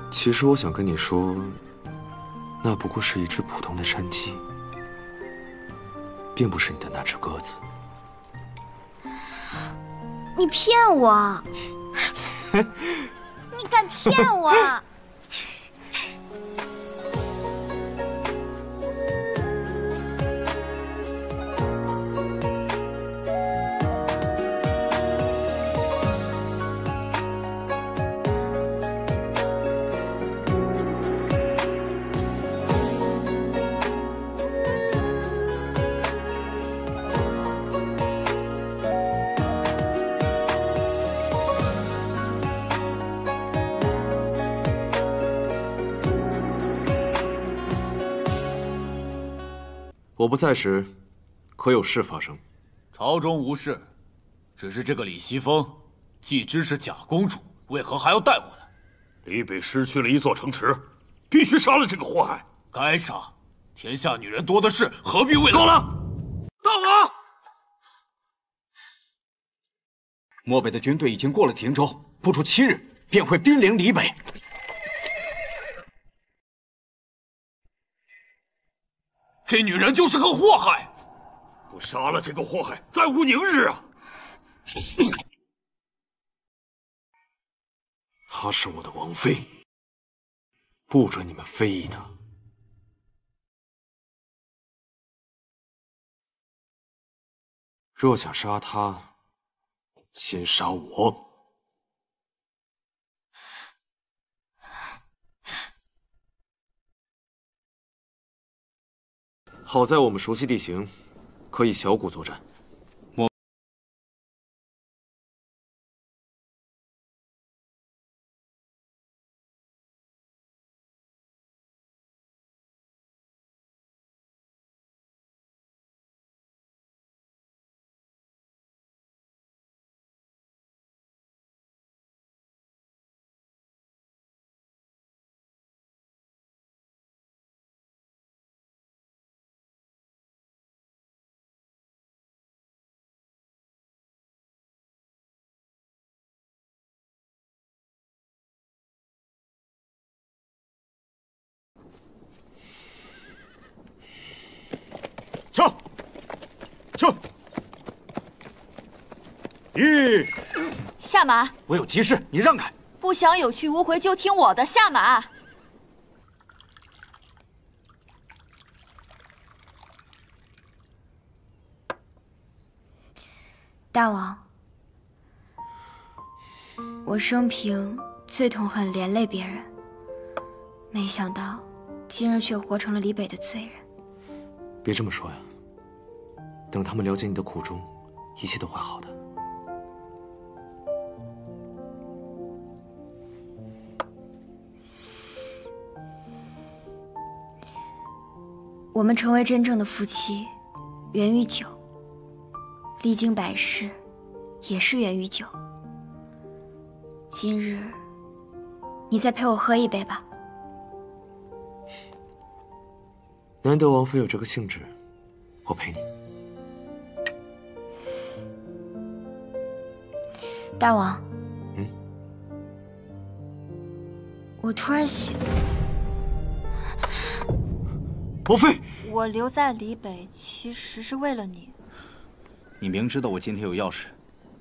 其实我想跟你说，那不过是一只普通的山鸡，并不是你的那只鸽子。你骗我！ 你敢骗我！我不在时，可有事发生？朝中无事，只是这个李西风既知是假公主，为何还要带回来？李北失去了一座城池，必须杀了这个祸害。该杀，天下女人多的是，何必为了……够了！大王，漠北的军队已经过了亭州，不出7日便会兵临李北。 这女人就是个祸害，不杀了这个祸害，再无宁日啊！她是我的王妃，不准你们非议她。若想杀她，先杀我。 好在我们熟悉地形，可以小股作战。枪，枪！一，下马！我有急事，你让开！不想有去无回，就听我的，下马！大王，我生平最痛恨连累别人，没想到今日却活成了李北的罪人。 别这么说呀，等他们了解你的苦衷，一切都会好的。我们成为真正的夫妻，源于酒；历经百世，也是源于酒。今日，你再陪我喝一杯吧。 难得王妃有这个兴致，我陪你。大王，嗯，我突然醒了。伯妃，我留在离北其实是为了你。你明知道我今天有要事，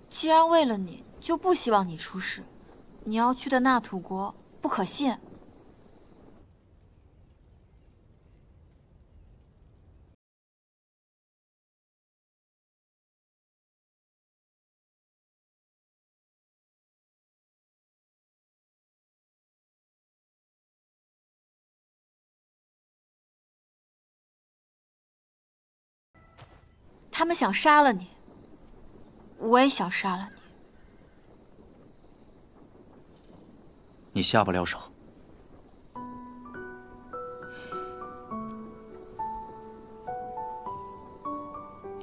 既然为了你，就不希望你出事。你要去的那土国不可信。 他们想杀了你，我也想杀了你。你下不了手。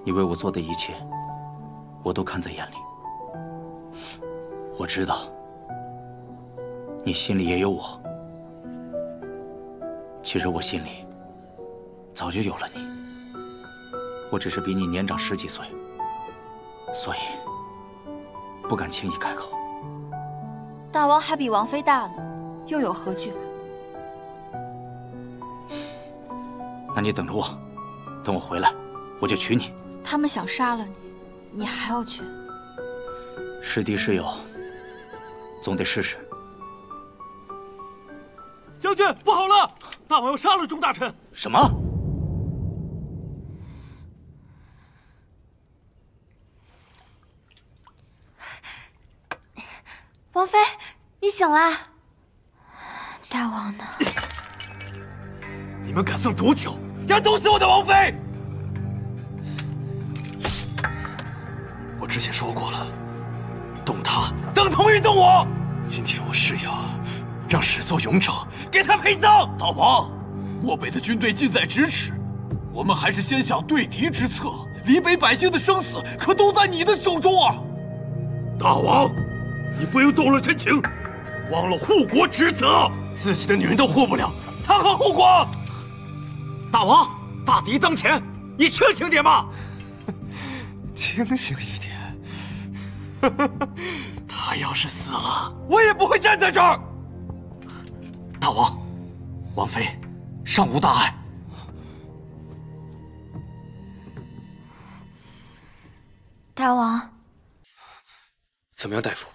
你为我做的一切，我都看在眼里。我知道，你心里也有我。其实我心里早就有了你。 我只是比你年长10几岁，所以不敢轻易开口。大王还比王妃大呢，又有何惧？那你等着我，等我回来，我就娶你。他们想杀了你，你还要娶？是敌是友，总得试试。将军，不好了！大王要杀了众大臣！什么？ 王妃，你醒了。大王呢？你们敢送毒酒，要毒死我的王妃！我之前说过了，动她等同于动我。今天我誓要让始作俑者给他陪葬。大王，漠北的军队近在咫尺，我们还是先想对敌之策。离北百姓的生死可都在你的手中啊！大王。 你不用动了真情，忘了护国职责，自己的女人都护不了，谈何护国？大王，大敌当前，你清醒点吧，清醒一点。他要是死了，我也不会站在这儿。大王，王妃，尚无大碍。 大王，怎么样，大夫？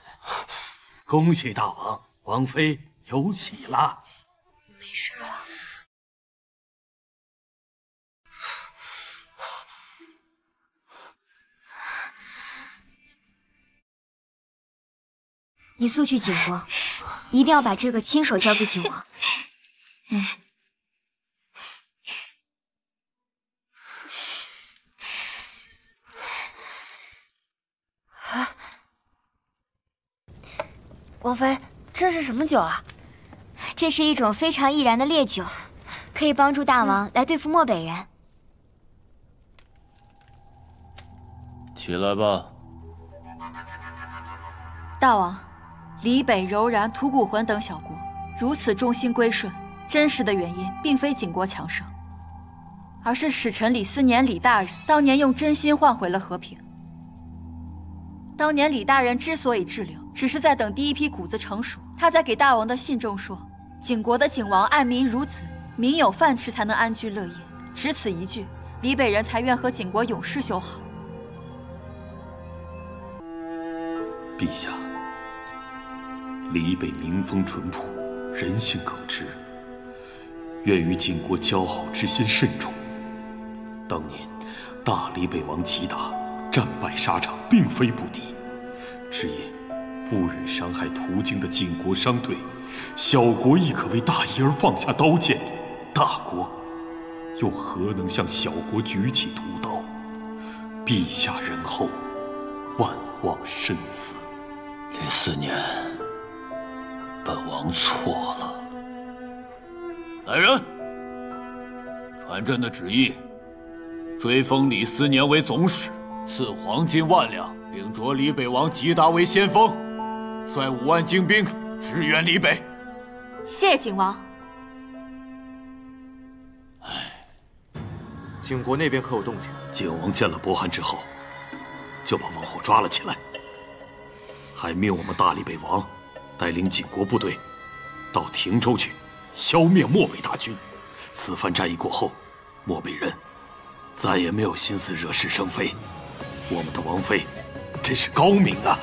恭喜大王，王妃有喜啦！没事了。你速去景国，一定要把这个亲手交给景王。嗯。啊。 王妃，这是什么酒啊？这是一种非常易燃的烈酒，可以帮助大王来对付漠北人。起来吧，大王。离北、柔然、吐谷浑等小国如此忠心归顺，真实的原因并非景国强盛，而是使臣李思年、李大人当年用真心换回了和平。当年李大人之所以滞留。 只是在等第一批谷子成熟。他在给大王的信中说：“景国的景王爱民如子，民有饭吃才能安居乐业。”只此一句，离北人才愿和景国永世修好。陛下，离北民风淳朴，人性耿直，愿与景国交好之心慎重。当年大离北王吉达战败沙场，并非不敌，只因。 不忍伤害途经的晋国商队，小国亦可为大义而放下刀剑，大国又何能向小国举起屠刀？陛下仁厚，万望深思。李思年，本王错了。来人，传朕的旨意，追封李思年为总使，赐黄金10000两，并擢离北王吉达为先锋。 率5万精兵支援离北。谢景王。哎，景国那边可有动静？景王见了伯罕之后，就把王后抓了起来，还命我们大理北王带领景国部队到亭州去，消灭漠北大军。此番战役过后，漠北人再也没有心思惹是生非。我们的王妃真是高明啊！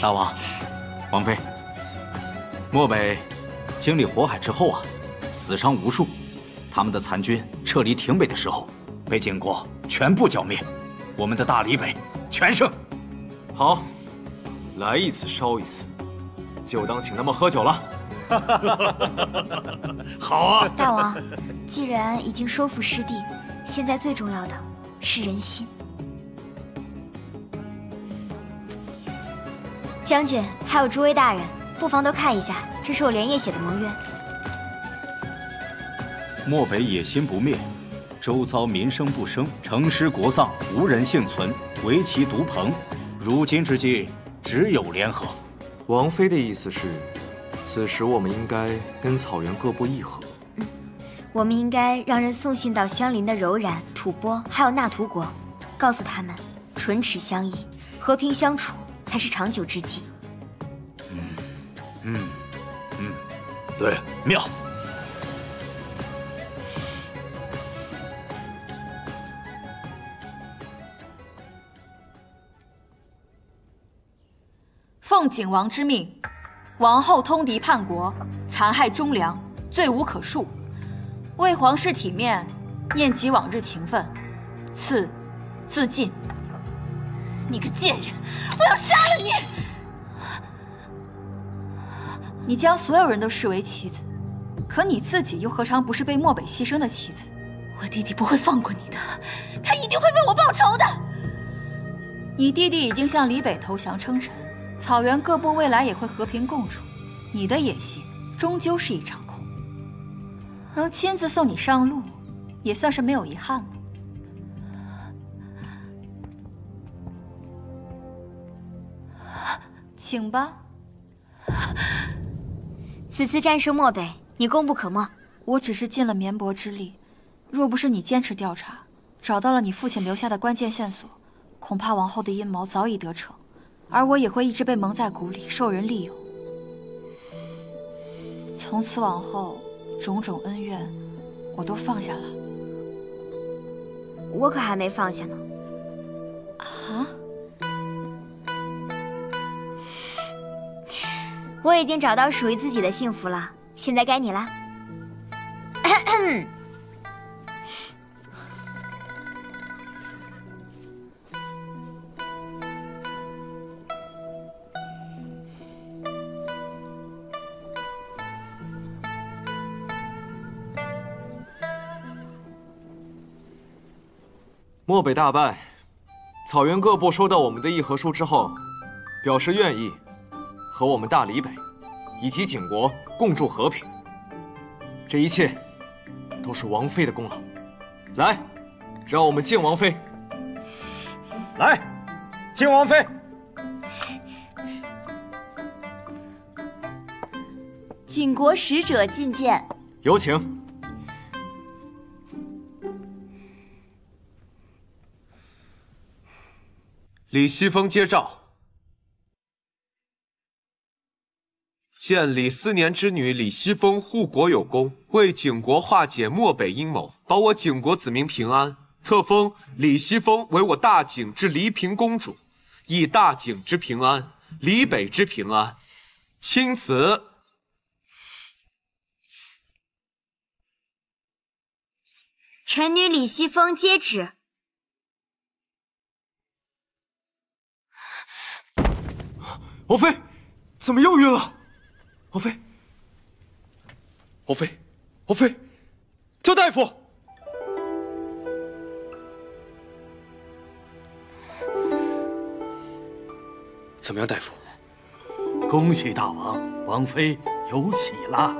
大王，王妃，漠北经历火海之后啊，死伤无数。他们的残军撤离亭北的时候，被晋国全部剿灭。我们的大理北全胜。好，来一次烧一次，就当请他们喝酒了。 好啊，大王，既然已经收复失地，现在最重要的是人心。将军，还有诸位大人，不妨都看一下，这是我连夜写的盟约。漠北野心不灭，周遭民生不生，城失国丧，无人幸存，唯其独朋。如今之计，只有联合。王妃的意思是？ 此时我们应该跟草原各部议和。嗯，我们应该让人送信到相邻的柔然、吐蕃还有纳图国，告诉他们唇齿相依、和平相处才是长久之计。对，妙。奉景王之命。 王后通敌叛国，残害忠良，罪无可恕。为皇室体面，念及往日情分，赐自尽。你个贱人，我要杀了你！你将所有人都视为棋子，可你自己又何尝不是被漠北牺牲的棋子？我弟弟不会放过你的，他一定会为我报仇的。你弟弟已经向李北投降称臣。 草原各部未来也会和平共处，你的野心终究是一场空。能亲自送你上路，也算是没有遗憾了。请吧。此次战胜漠北，你功不可没。我只是尽了绵薄之力，若不是你坚持调查，找到了你父亲留下的关键线索，恐怕王后的阴谋早已得逞。 而我也会一直被蒙在鼓里，受人利用。从此往后，种种恩怨，我都放下了。我可还没放下呢。啊！我已经找到属于自己的幸福了，现在该你了。漠北大败，草原各部收到我们的议和书之后，表示愿意和我们大理北以及景国共筑和平。这一切都是王妃的功劳。来，让我们敬王妃。来，敬王妃。景国使者觐见，有请。 李西风接诏，见李思年之女李西风护国有功，为景国化解漠北阴谋，保我景国子民平安。特封李西风为我大景之黎平公主，以大景之平安、黎北之平安，钦此。臣女李西风接旨。 王妃，怎么又晕了？王妃，王妃，王妃，叫大夫！怎么样，大夫？恭喜大王，王妃有喜啦！